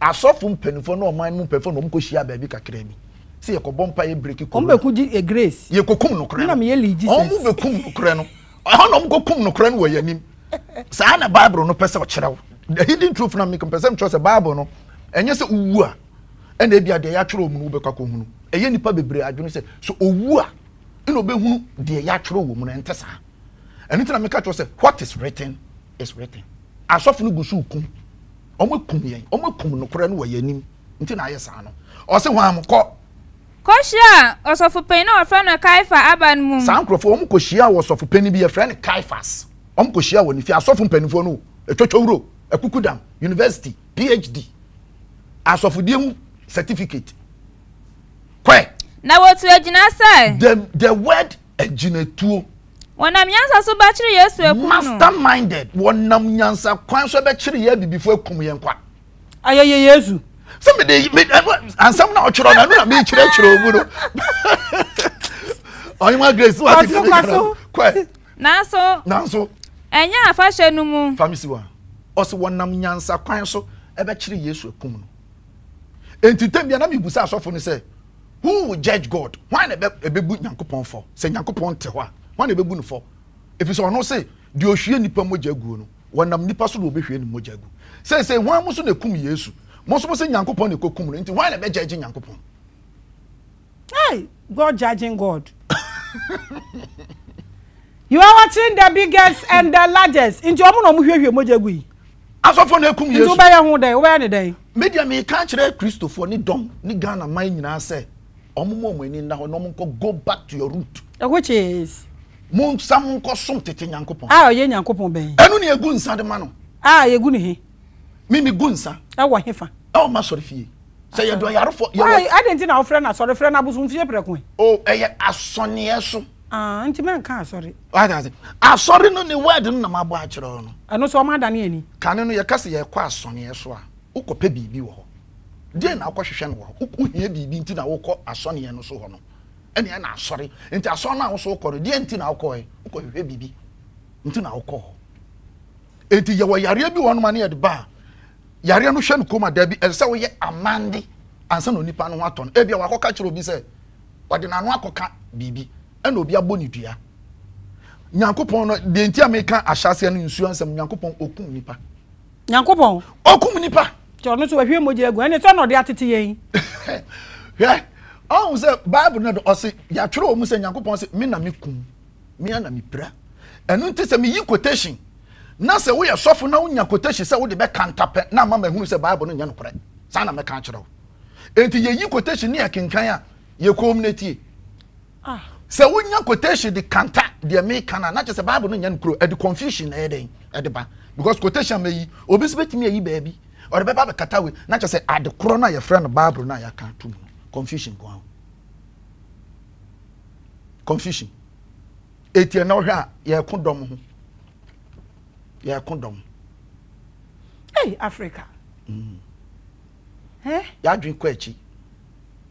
Asofo mpanimfo na oman no mpanimfo na mkohia ba bi kakra mi. Se ye kobompa ye break corona. Omo be kuji e grace. Ye kokum no kra. Na me ye li Jesus. Omo be kum no kra no. Ho na omo kokum no kra no ye nim. Sa na Bible no pese o kyerew. The hidden truth na me kompese me trust the Bible no. Enye se uwu a. Ene bia de ya twere omu no be kwa kohunu. Eye nipa bebre adwene se so owu a eno behunu de ya twere omu no entesa enite na meka twere se what is written is written asofu no gusu ukun omo kum yen omo kum no kora no wayanim nti na aye sa no o se hwan ko ko hia osofu pen na ofra no Kaifa aban mum san krofo omo ko hia osofu pen bi e fra ne Kaifas omo ko hia woni fi asofu mpanifo no etwotwowro akukudam university P H D asofu die hu certificate kwe. Na watu ejina say. The the word ejina tuo. Wonam nyansa so ba kire Yesu ekunu. Masterminded. Wonam nyansa kwan so ba kire ye before kum ye kwa. Ayeye Yesu. Se me dey ansam na ochiro na na me kire kire ogudo. Oyema Grace what is it? Kwe. Nanso. Nanso. Enya afa hwenu mu. Famisi wa. Oso wonam nyansa kwan so ebe kire Yesu ekunu. Enti tembia na me busa asofo ni say. Who will judge God? Why na be bu Nyankopon for? Say Nyankopon te hwa. Why na be bu no for? If so no say, de ohwe nipa mojaguo no. Wonam nipa so na obehwe ni mojagu. Say say wan mo so na kum Yesu. Mo so mo say Nyankopon na kokum no. Nti why na be judge Nyankopon? Hey, God judging God. You are watching the biggest and the largest. Nti omo no mo hwehwe mojagu yi. Asofo na kum Yesu. Nti obeye ho dan, obeye ne dan. Media me ka kire Christopher ni dom ni Ghana man nyina say. Go back to your root. Which is? Mon some costume to Yanko. Ah, Yanko Bay. I don't need a gun, Sadamano. Ah, you gun he. Mimi Gunsa. I want him. Oh, my sorry fee. Say, you do a for you. I didn't know our friend, I saw the friend I was on Fiabraco. Oh, a sonny eso. Ah, Auntie Manca, sorry. Why does it? I saw it on the wedding, my bachelor on. I know so, Madame Yanni. Canon, your castle, your quas sonny eswa. Uko Pebby, you are. Then I'll question who here be being tin I woke up a sonny and so on. And I'm sorry, and I saw now so called the antin alcoy, who call you baby. Until now call. It is your Yariabu one money at the bar. Yariano Shankuma Debbie, and so ye a Mandy, and some Nipan Waton. Every walk catcher will be said. But in Anwako can't be, and will be a bonitia. Nyankopon, the entire maker, a chassis and insurance, and Nyankopon Okunipa. Nyankopon Okunipa. John, so if you would go and it's not the attitude. Yeah, oh, the Bible, not or say, Yatro, Miss Yankopon, Minamicum, Mianamipra, and notice a me quotation. Now, so we are softened now in your quotation, so the back can't tap. Now, Mamma, who's a Bible in Yanopre, son of a cultural. And to your quotation near Kinkaya, your community. So when your quotation, the canta, the American, not just a Bible in Yan crew, at the confusion heading at the bar, because quotation may obey me, baby. Or the Bible Katawi, not just say at the corona your friend Bible now you can't do confusion go on. Confusion. It you know here you condom. You condom. Hey Africa. Mm. Eh? You drink kwachi.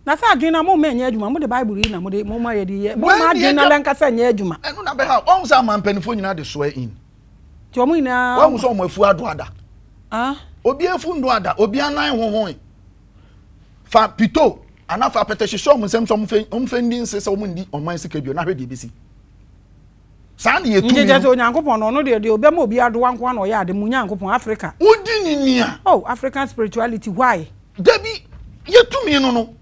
Na say adwin na mo men adwuma mo the Bible read na mo the mo ma ye de. Mo ma adwin na lenka say nya adwuma. Enu na be ha, won say man panifo nyina de soa in. Ti omo nyina. Won so mo afu ado ada. Ah. Obi afundo ada obi anan honhon fa pito ana fa petition so mun sem so mun fe mun fe ndi nse so mun ndi oman sika bio na hwe de bisi san ye tu nje je Nyankopon no no de de obi ma obi ado wanko na oya ade mu Nyankopon Africa udi ni nia oh African spirituality why debi ye tu mi no no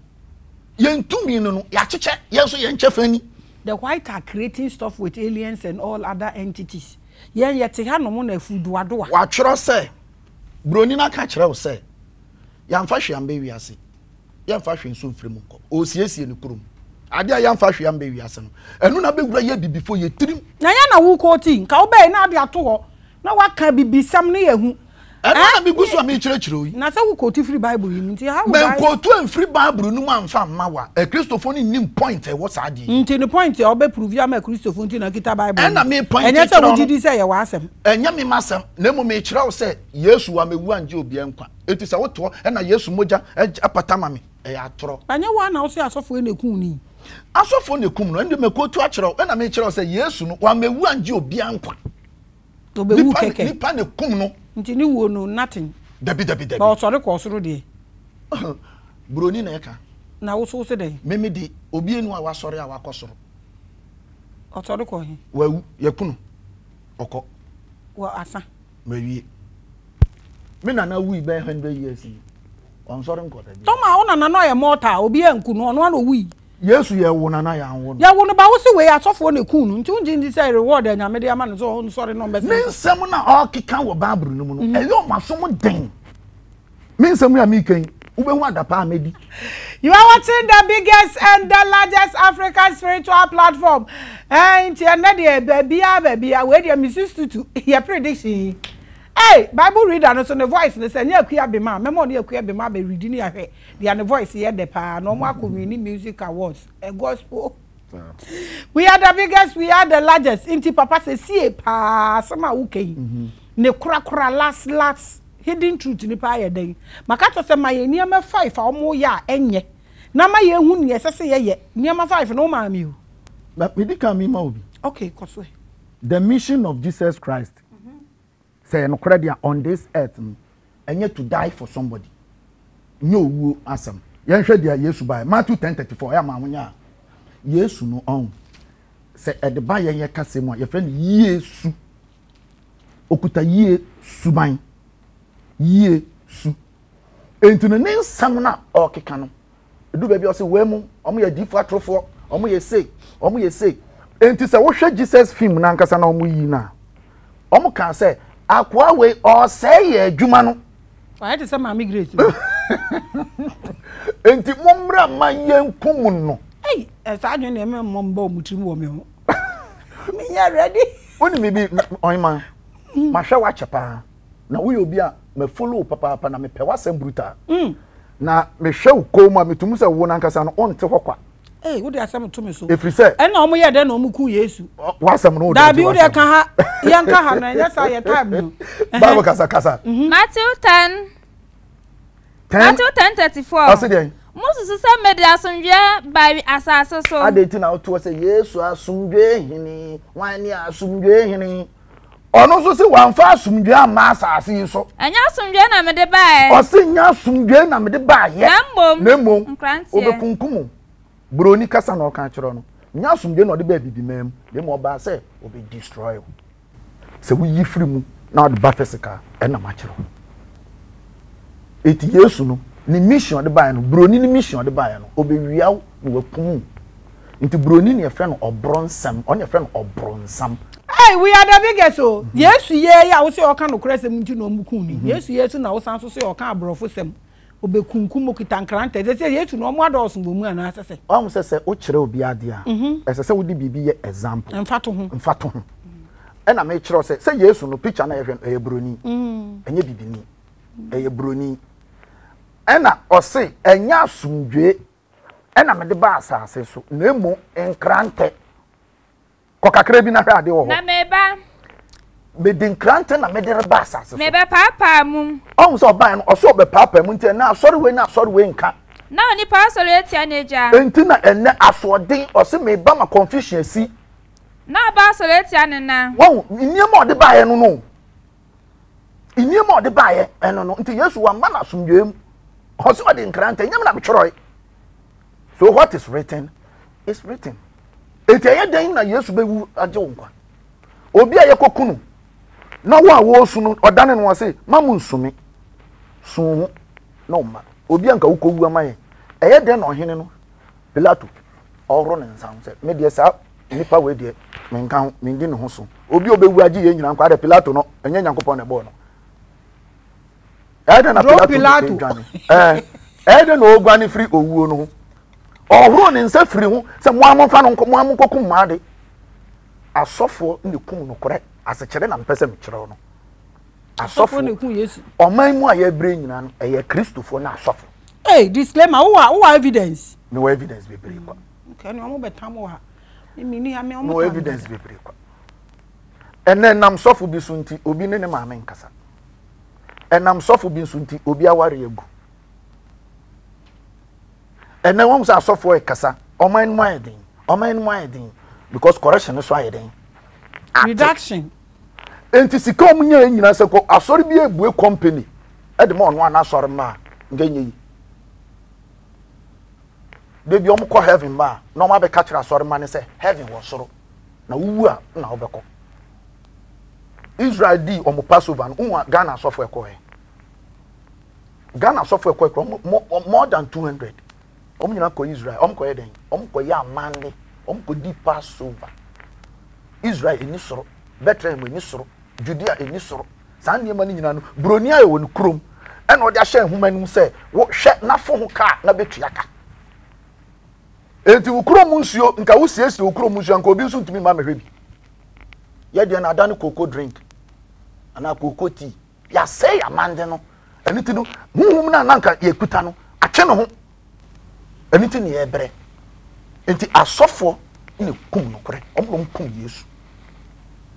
ye tu mi no no ya cheche ye so ye nche fani the white are creating stuff with aliens and all other entities ye ye te ha no mo na afudo ado wa twero se Bronina catcher say, Yam Fashion baby, I say. Yam Fashion soon from Monco. Oh, yes, in the room. I dare Yam Fashion baby, I say. And Luna be ready before you trim. Nayana woo coating, cowbay, now be at all. Now what can be some near who? And I be good for me, church. Nasa who quote free Bible, you mean, men quote two and free Bible, no one found Mawa, a Christophony name point, what's I did. Into the point, I'll be prove Yama Christophony and Kita Bible. And I made point, and yes, I would desire wasam. And Yami Massam, Nemo Matrao said, yes, who am a one Joe Bianca. It is our tour, and I yes, Moja, and Apatamami, a atro. And no one else I saw for the Kuni. I saw for the Kumu, and the Mako to Atro, and I made sure I said, yes, one may one Joe Bianca. To be pan the Kumno. Ntini wo no nothing. Debi debi debi. Ba osore ko osoro de. Broni na eka. Na wo so se de. Meme de obi enu a wa sori a wa kosoro. Osore ko hin. Wawu yakunu. Oko. Wo asa. Mawie. Me na na wi be one hundred years. On sori nko tabi. Toma ona na no ye mortal obi anku no ono na wi. Yesu ye wo na na ya wo. Ya wo no ba wo se we asofo na kunu. Nti unji ndi say reward anyame de ama no so on sori no mbese. Mensem na o kika wo Bible no mu no. Eyo masom den. Mensem ya mi kan. Ube hu adapa amedi. You are watching the biggest and the largest African spiritual platform. Eh nti na de ba bia ba bia we de mi sister to your prediction. Hey, Bible reader, no so the voice. They say, "Near kuya bema, memo near kuya bema be reading here." They are the voice here. The pa no more could win music awards, a gospel. Yeah. We are the biggest. We are the largest. Inti Papa says, "See pa sama uke ne kura kura last last hidden truth ni pa yedeng." Makato se ma ye niama five for mo ya enye. Na ma ye huni ye se ye ye niama five no ma miu. But we did come in Maobi. Okay, Koswe. The mission of Jesus Christ. Say no credit on this earth, and yet to die for somebody. No, who asam. Yen shed ya yesu by Matthew ten thirty four. Yamamunya. Yesu no on. Say at the buyer ye casemo, your friend Yesu. Okuta ye subine. Ye su. And to the name Samana or Kikano. Do baby also wemo, or me a default for, or me a say, or me a say. And to say, what should Jesus film Nankasana Muina? Omo can say. Akwawe or say Jumano. I had to say, Maame Grace. And the Mumbra, my young Pumuno. Hey, as I don't remember Mumbo Mutumo. Me are ready. Only maybe, Oima. Masha Wachapa. Now we will be a follow Papa Paname Pewas and Bruta. Now, Michelle Coma, Mitumusa, Wonankas and on Tohoka. Hey, what are some to me so? If we say, and no, we are then no muku yesu. What's some road? That beauty can have young Kahana, yes, I am. Baba Casacasa. Matthew ten. Matthew ten thirty four. Moses is a media some year by assassin. I didn't know to say yes, so I soon gay, hinny, one year soon gay, hinny. Or no, so say one fast soon gay, master, I see you so. And yes, soon gay, I'm at the buy. Or sing yes, soon gay, I'm at the buy. Yambo, Nemo, Crancy, over Kunkumu. Brony Cassan or Cantrono. Now some dinner the baby, the name, the mobile say, will be destroyed. So we ye free now the Bafesica and a macho. Eight years no, the mission of the Bayon, Brony mission of the Bayon, will be real, will come into Brony, your friend or bronze sam, on your friend or bronze sam. Hey, we are the biggest. So, yes, yeah, I will say all kind of crescent no mukuni. Yes, yes, and I will say all kind of brofusem. Obe kunkumo kitankranted. They say yes to no more doors and women and say, oh, say, oh, chill be idea. As I said, would be example. And fat on and fat on. And I made sure say, say yes to no picture and a bruni. And you didn't a bruni. And I or say, and ya soon jay. And I'm at the bass, I say so. No more and cranted. Coca crabina radio. Made in Cranton and made a bass. Never papa moon. Oh, so ban or so be papa moon till now, sorry when I saw winker. Now, any parsolate and net as for day or some may bama confusion see. Now, bassolate and now. Oh, in your more the buyer no. In your more the buyer and no, until yes, one man of some game. Also, I didn't grant and I'm Troy. So, what is written is written. It's a day na yes, we will adjourn. Obia yako kunu. No wa wo sunu odane no ase mamu nsumi sun no ma obi anka ukowu amaye eye de na ohene no Pilato oro ne nsan se me de sa nipa we de me nkan me ndi ne ho so obi obewu aji ye nyina nkwa de Pilato no enye nyankopon ne bo no eye de na Pilato eh eye de no ogwani free owuo no oro ne nsa free ho se mo amfa no mo amkoku ma de asofo ne kun no kore asekere na mpese me kire no asofo ne kun Yesu oman mu aye bre nyina no eye Kristofo na asofo eh disclaimer wo wo evidence me wo evidence be bre kwa okay no mo betam wo ha me ni ha me mo evidence be bre kwa ene nam sofo bi sunti obi ne ne maame nkasa enam sofo bi sunti obi aware egu ene wo msa asofo e kasa oman mu aye din oman mu aye din because correction is why then reduction enti sika omunye nyina se ko asori bi ebue company e de mo no ana asori ma ngenye yi de bi om ko heaven ma no ma be catch asori ma ne se heaven wo soro na wu a na obekọ Israel di om Passover no Ghana software ko he Ghana software ko ko more than two hundred om nyina ko Israel om ko he den om ko ya amande om ko di Passover Israel eni soro Bethlehem eni soro Judea eni soro san niema ni nyina no bronia ye woni krom en o de ahye humanum se wo hwe na fo ho ka na betua ka enti wo krom nsuo nka wo siesi wo krom nsuo nka obi nsu ntumi ma mehwe bi ye de na adane cocoa drink ana cocoa tea ya say amande no eniti no muhum na nanka ye kuta no atwe no ho eniti ne ebre enti asofo ne kum no kore omo kum yesu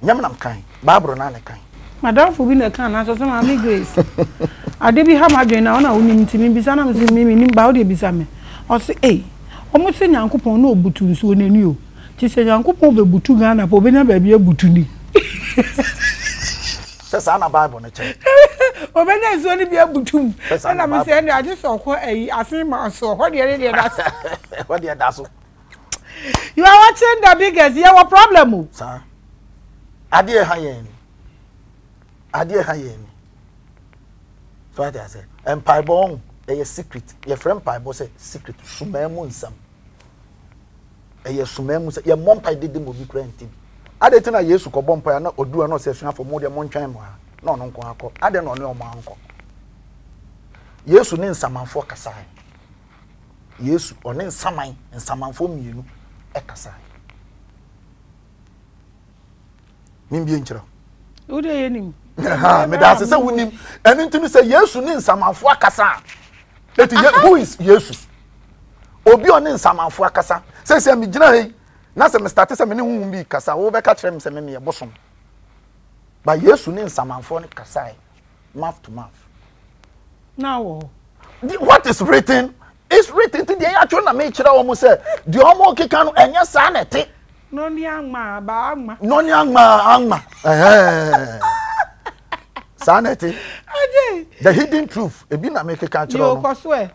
nyam nam kan baabro na ne kan madam fo bi na kan na so so Maame Grace ade bi ha madwen na ona woni ntimi bi sana mse mimi nim ba o de bi same o se eh omo se nyankopon na obutu nso na ni o ti se nyankopon be butu ga na po be na ba bi abutu ni se sana bible na che o be na nso ni bi abutu na me se na ade so ko eh asin ma so ho de de da so ho de da so you are watching the biggest your problem o sir ade ha yen ade ha yen so ade ase empire bon a secret your friend Bible say secret sumemu nsam eye sumemu say your mom pa did mo bi krenti ade ti na yesu ko bom pa na odua na se suafo mo de mo ntwan mo ha na ono nko akọ ade na ono o ma nko yesu ni nsamanfo kasa yesu oni nsaman nsamanfo mienu e kasa mimbi enchira o de yenim ha me da se se wonim eni ti ni se yesu ni nsamanfo akasa. That who is Jesus? Obi oni nsamanfo akasa. Say say me gina he. Na say me start say me ne hunhun bi kasa. Wo be ka kire me say me me bosom. But Jesus ni nsamanfo ne kasa e. Mouth to mouth. Now what is written? It's written to the actual na me kire omo say, the omo kika no enye sa na te. No ni angma ba angma. No ni angma angma. Eh eh. Sanity. The hidden truth. Ebi na make catch you. You swear.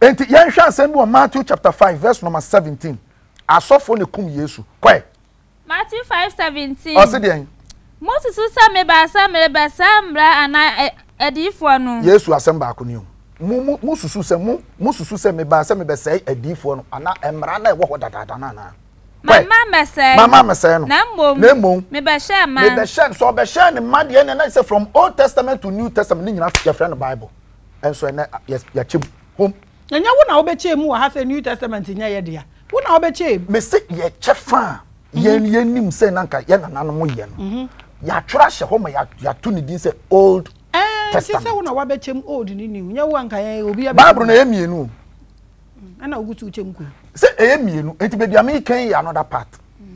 Enti yenhwa asem on Matthew chapter five verse number seventeen. Asofo ne kum Yesu. Kwai. Matthew five seventeen. Ose den. Moses sa me ba sa me ba sa mra ana edifo no. Yesu asem ba akoni o. Mu mususu se mu mususu se me ba sa me ba sa edifo no ana emra na e wo hodadada na na. Mama message. Mama message no. Namom. Namom. Me be share man. Me be share so be share ne ma de na say from Old Testament to New Testament nyina your friend the Bible. And so na yes ya chim home. Nya wo na wo be che mu wa say New Testament nya ye dia. Wo na wo be che me say ye chefa. Ye ye nim say na nka ye nananom ye no. Mhm. Ya twra she home ya ya to ne din say Old Testament. Eh say wo na wo be che mu old ni new. Nya wo nka ye obi ya Bible na ye mienu. Ana ogutu che mu ku. Say eh mienu enti be dia me kan another part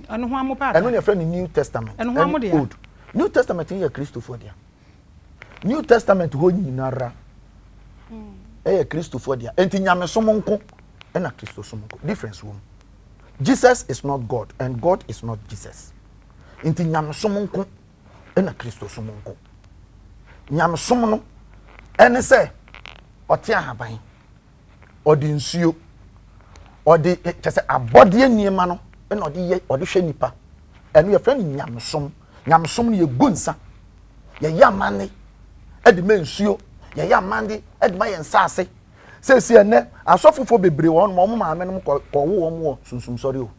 ano ho am part ano your friend New Testament ano ho am dia New Testament in your Christopher dia New Testament ho nyinara eh Christopher dia enti nyame som nko eh na Christo som nko difference wo Jesus is not God and God is not Jesus enti nyame som nko eh na Christo som nko nyame som no ene se ote ahaban odi nsuo or the chese abodie niema no e na odi ye odi hwe nipa eno ye friend nyamsom nyamsom no ye gunsa ye yamane e de mensuo ye yamande e de maye nsase se se ene asofofo bebre won mo ma amenom ko wo mo sunsun sori o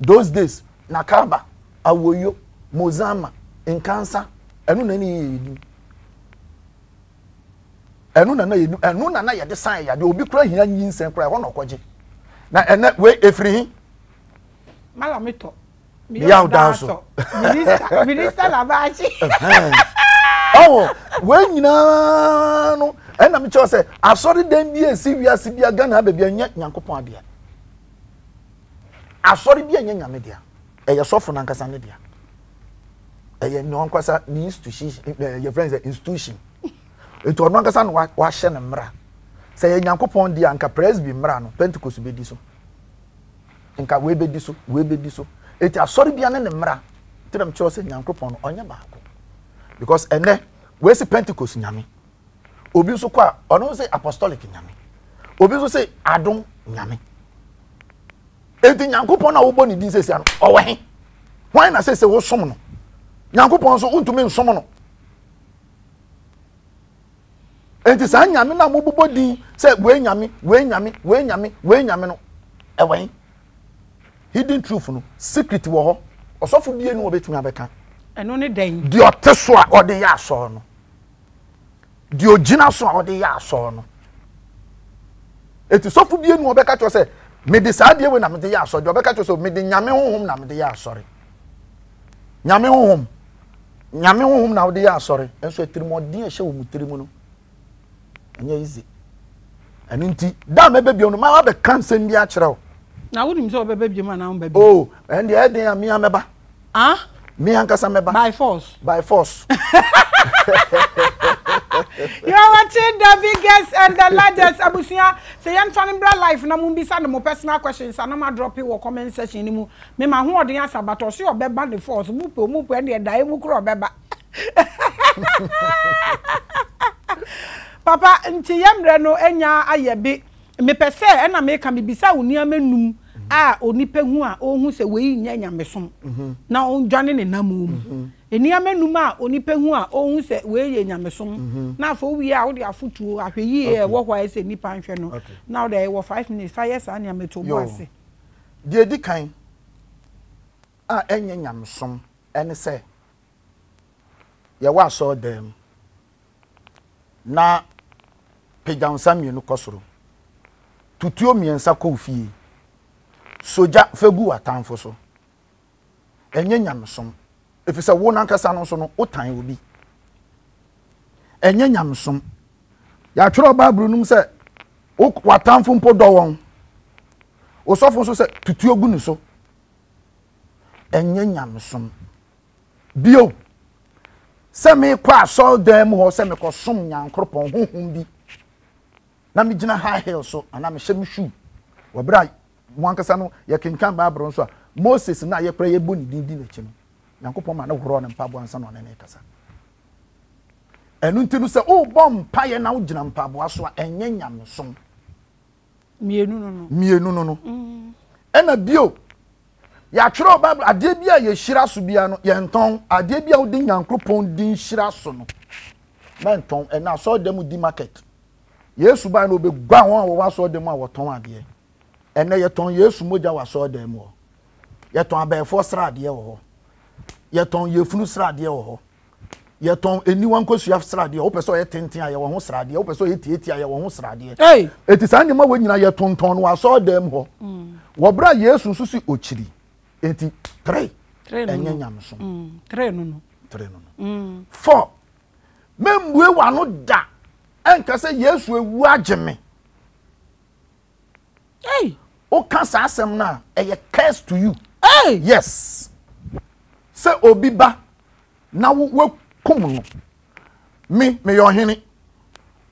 those days nakaba awoyo mozama nkansa eno na ni enu na na yenu enu na na ye de san ya de obi kura hia nyinsen kura ho nokoje na ene we efrihi mala meto mi ya udaso minister minister la bachi oh we nyina no ena me cho se asori den bi esi wiase bi aga na ba bi anya nyankopon ade asori bi anya nyame dia e ye sofo na nkasa ne dia e ye nyon kwasa ni institution your friends institution eto no nkasa no wa hye ne mra se ye nyankopon di anka praise bi mra no pentecost be di so nka we be di so we be di so eti asori bia ne ne mra tram chose nyankopon onye baako because ene we si pentecost nyame obi so kwa ono se apostolic nyame obi so se adon nyame eti nyankopon na wo bo ni din se se ano owe why na se se wo som no nyankopon so untumi nsom no. And this anyame na mobo bodi say we nyame we nyame we nyame we nyame no ewen hidden truth no secret wo ho osofo bie no obetumi abeka eno ne den di oteso a ode ya aso no di ogina so a ode ya aso no eti sofo bie no obeka cho say me de saade we na me de ya aso de obeka cho so me de nyame honhom na me de ya asore nyame honhom Nyame honhom na wo dey asori enso etirimodin ehye wo mutirimu no anya easy anu nti da mebe bionu ma wa be kansen bi a kire wo na wo nim so obebe biema na wo be bi oh and the eden am ya meba ah me ankasa meba by force by force You are watching the biggest and the largest abusia say yan fanimbra life na mum bisa no mo personal questions and ma drop in the comment section ni mu me ma ho odin asabato so obeba the force mu pe mu pe na dai mu kro obeba Papa nti yemre no enya ayebe me pese e na me ka me bisa oni amanum a onipa hu a ohu se we nya nya mesom na onjane ne namum eni amanum a onipa hu a ohu se we ye nya mesom na afo wi a wo de afotuo ahwe ye wo hwa se nipa nhwe no now there were five minutes five years anya meto mo ase de di kan a enya nya mesom ene se ye wa so dem na pejansa mienu kosoro tutuo miensa ko ofie soja fegu atamfo so enye nyamsom efisa wo nankasa no so no otan obi enye nyamsom ya tworo bible num se watamfo mpo do won osofo so se tutuo gu ni so enye nyamsom bio se me kwa so dem ho se me ko som nyankropon honhom bi na me gina high heel so ana me hye me shoe wo bra wankasa no ye kenkan baabro so Moses na ye praye bo ni din din na chi no nyankopon ma na horo na mpabo ansa no ne ne kasa enu ntinu se o bom pa ye na wo gina mpabo aso a enye nyamsom mienu no no mienu no no ena bio ya tworo bible ade bia ye hira so bia no ye nton ade bia wo din nyankopon din hira so no na nton ena so dem di market yesu ba na obegwa ho wo wa so dem a wo ton ade ene ye ton yesu moja wa so dem wo ye ton abefo srade wo ho ye ton yefunu srade wo ho ye ton eniwan kosu af srade wo pese ye tenten aye wo ho srade wo pese ye tietia aye wo ho srade hey etisa ndema wo nyina ye tonton no wa so dem ho wo bra yesu susi ochiri enti three three no nyamso mm three no no three no no mm four memwe wa no da enka se yesu ewu ageme hey o ka sa asem na eye curse to you hey yes se obi ba na wo kom no me me yo hene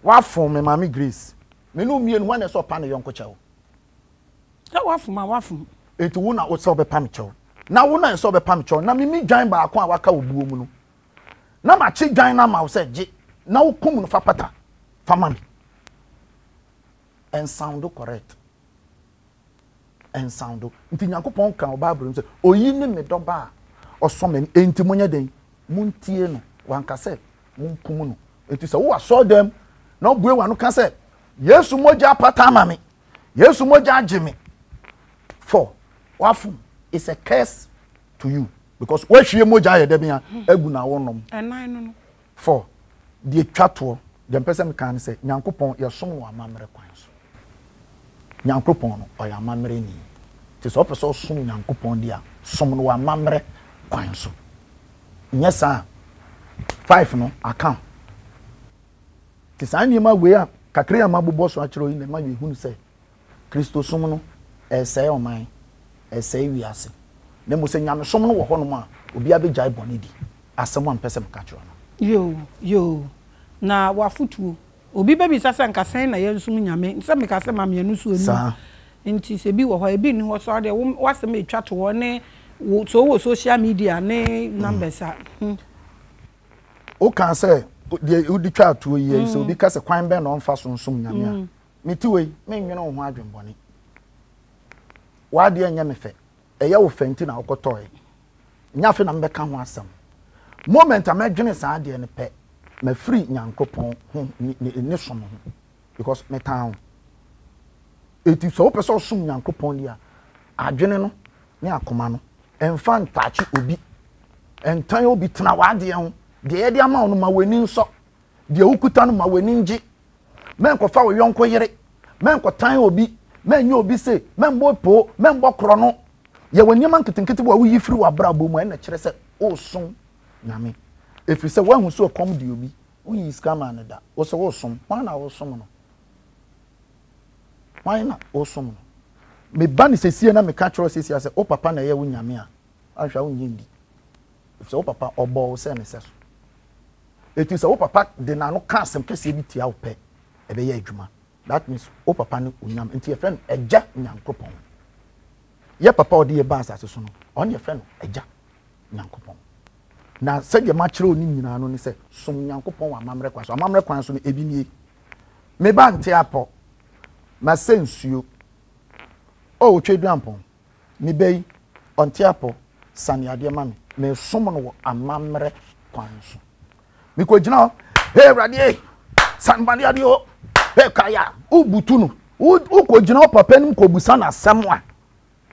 wa fun me Maame Grace me no mie no wan so pa na yonko chewo ta wa fun ma wa fun it wo na wo so be pamcho na wo na so be pamcho na me mi dwan ba akon a waka obuo mu no na ma chi dwan na ma wo se je na wo kum no fa pata fa ma and sound correct and sound nti nyankopon kan bible se oyi ne me doba osome enti monya den muntie no wanka se munkum no enti se wo aso dem na obue wa no ka se yesu moja pata ma me yesu moja agime four wafu is a curse to you because when hwe moja ye debia egu na wonom nine no no four de twato de pese me kan se nyankopon ye som wa mamre kwan so nyankopon no o ya mamre ni ti so pese o som nyankopon dia som no wa mamre kwan so nyesa five no account ti san yema we a kakre amabobo so a kire o ni ma ye hunu se kristo som no ese oman ese wiase na mo se nyame som no wo hono ma obi abejai bonidi asemo ampese mka kiro no yo yo na wafutu obi be bi sasa nka sen na yensu nyame nse me ka se ma me nusu enu nti se bi wo ho e bi ni ho so de wasem etwa to wo ne so wo social media ne numbers a o kan se de udi twa to ye so obi ka se kwan be no mfa so som nyame a meti we me nwene ho adwen boni wadi anya mefe eya wo fenti na okotoy nyafe na mbeka ho asam moment am adwene sa ade ne pe ma free nyankopon ho ne som ho because me town eti so person som nyankopon dia adwene no ne akoma no emfa ntachi obi entan obi tena wade ho de ede ama no ma weni nso de okuta no ma weni ngi menko fa wo yonko yire menko tan obi men obi se men bo po men bo kro no ye wanyama nketenkete wo yifiri wa brabo mu en na kire se osun nyame If you say when we saw come do you be, when is come another? Also awesome. Why not awesome no? Why not awesome no? Me ban is see na me catch us say say oh papa na ye wo nyame a. Ahwa wo nyindi. If say oh papa obo say me say so. It is oh papa de na no can sem kese bi tia wo pe. E be ye adwuma. That means oh papa no onyam nti your friend eja nyankopon. Ye papa odi ye ba asase so no. On your friend eja nyankopon. Na said the match roll in Nano, and said, Some young couple are mamma request, or mamma request on the ebony. May ban teapo. My sense you. Oh, trade grandpa. Me bay on teapo, Sanya dear mammy. May summon a mamma request. Me could now, hey, Radier, San Bandio, hey, Kaya, Ubutuno, Ukogenop, Papenum, Kobusana, someone.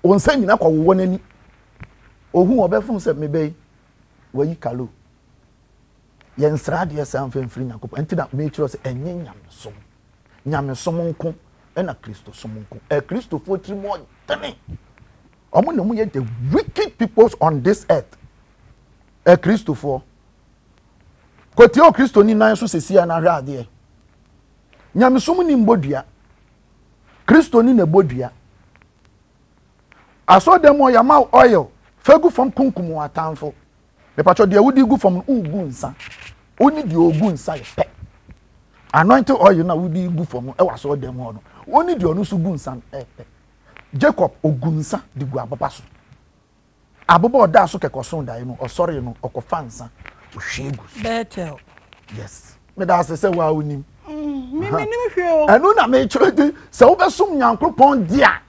On sending up one any. Oh, who are Bethum said me bay. Where you call Yen Sradia something free and cook, and that matrix and yam song. Yam summon con and a Christo summon con, a Christo forty more than me. Among the wicked peoples on this earth, a Christo for Cotio Christo ni nine so see an ara dear. Yam summon in Bodia Christo in a Bodia. I saw them all your mouth oil, Fergu from Kunkumu at town for. The patro dia wudi gu from ugunsa. Oni di ogunsa ye pe. Anointing oil na wudi gu from e waso dem ho no. Oni di onu su gunsa e pe. Jacob ogunsa di gu ababa so. Ababa oda so kekosun dai no osori no okofansa ohwe gu. Betel. Yes. Me da se se wa onim. Mm, me me nim hwe o. Anu na me chiro di se wo be som nyankopon dia.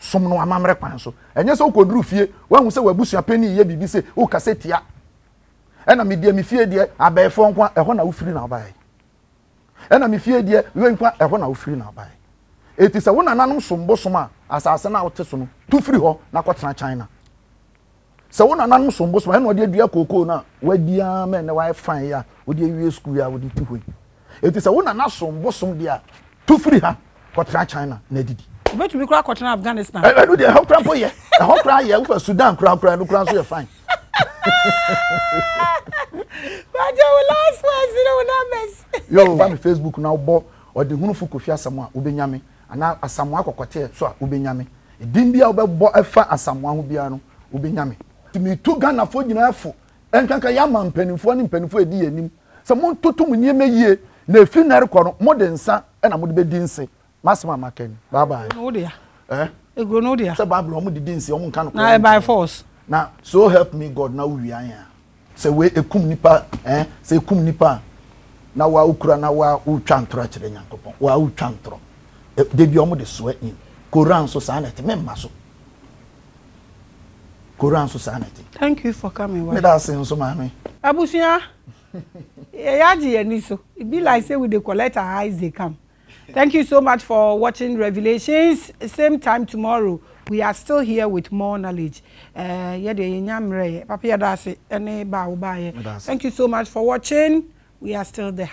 Som no amamre kwan so. Enye se okodru fie, wa hu se wa busua pani ye bibi se o kasetia. Ena mi dia mi fie dia abefo nkwa eho na ofiri na abai. Ena mi fie dia we nkwa eho na ofiri na abai. Eti se wona nanum sombo soma asase na oteso no tu firi ho na kwotena China. Se wona nanum sombo soma ena odi adua kokoo na wadia me na wai fan ya odi ewie school ya odi tu hoi. Eti se wona na sombo som dia tu firi ha kwotena China na didi. Obetumi kura kwotena Afghanistan. E do dey how kra po ye. E how kra ye for Sudan kra kra no kra so ye fine. But your last words, you know, numbers. Yo, on Facebook now, Bob or the Odihunufo Kofi Asamoah, Ubenyame, and now Asamoah Kokote, so Ubenyame. It didn't be about Bob Effa Asamoah Ubiano, Ubenyame. To me, two Ghana for Dinafo, and Kankayaman penny for him, penny for a dear name. Someone took to me a year, no funeral corner, more than son, and I would be dinse. Master Maken, bye bye. No dear. Eh? A granodia. So Babylon didn't see on can't by force. Now, so help me God, now we are here. Say, wait a cum nipper, eh? Say, cum nipper. Now, wa ukra, now, wa uchantra, Cherenacopo, wa uchantro. They be almost sweating. Koran society, men muscle. Koran society. Thank you for coming. Let us say, so, mammy. Abusia, Yaji and Niso. It be like say, with the collector eyes, they come. Thank you so much for watching Revelations. Same time tomorrow. We are still here with more knowledge. Thank you so much for watching. We are still there.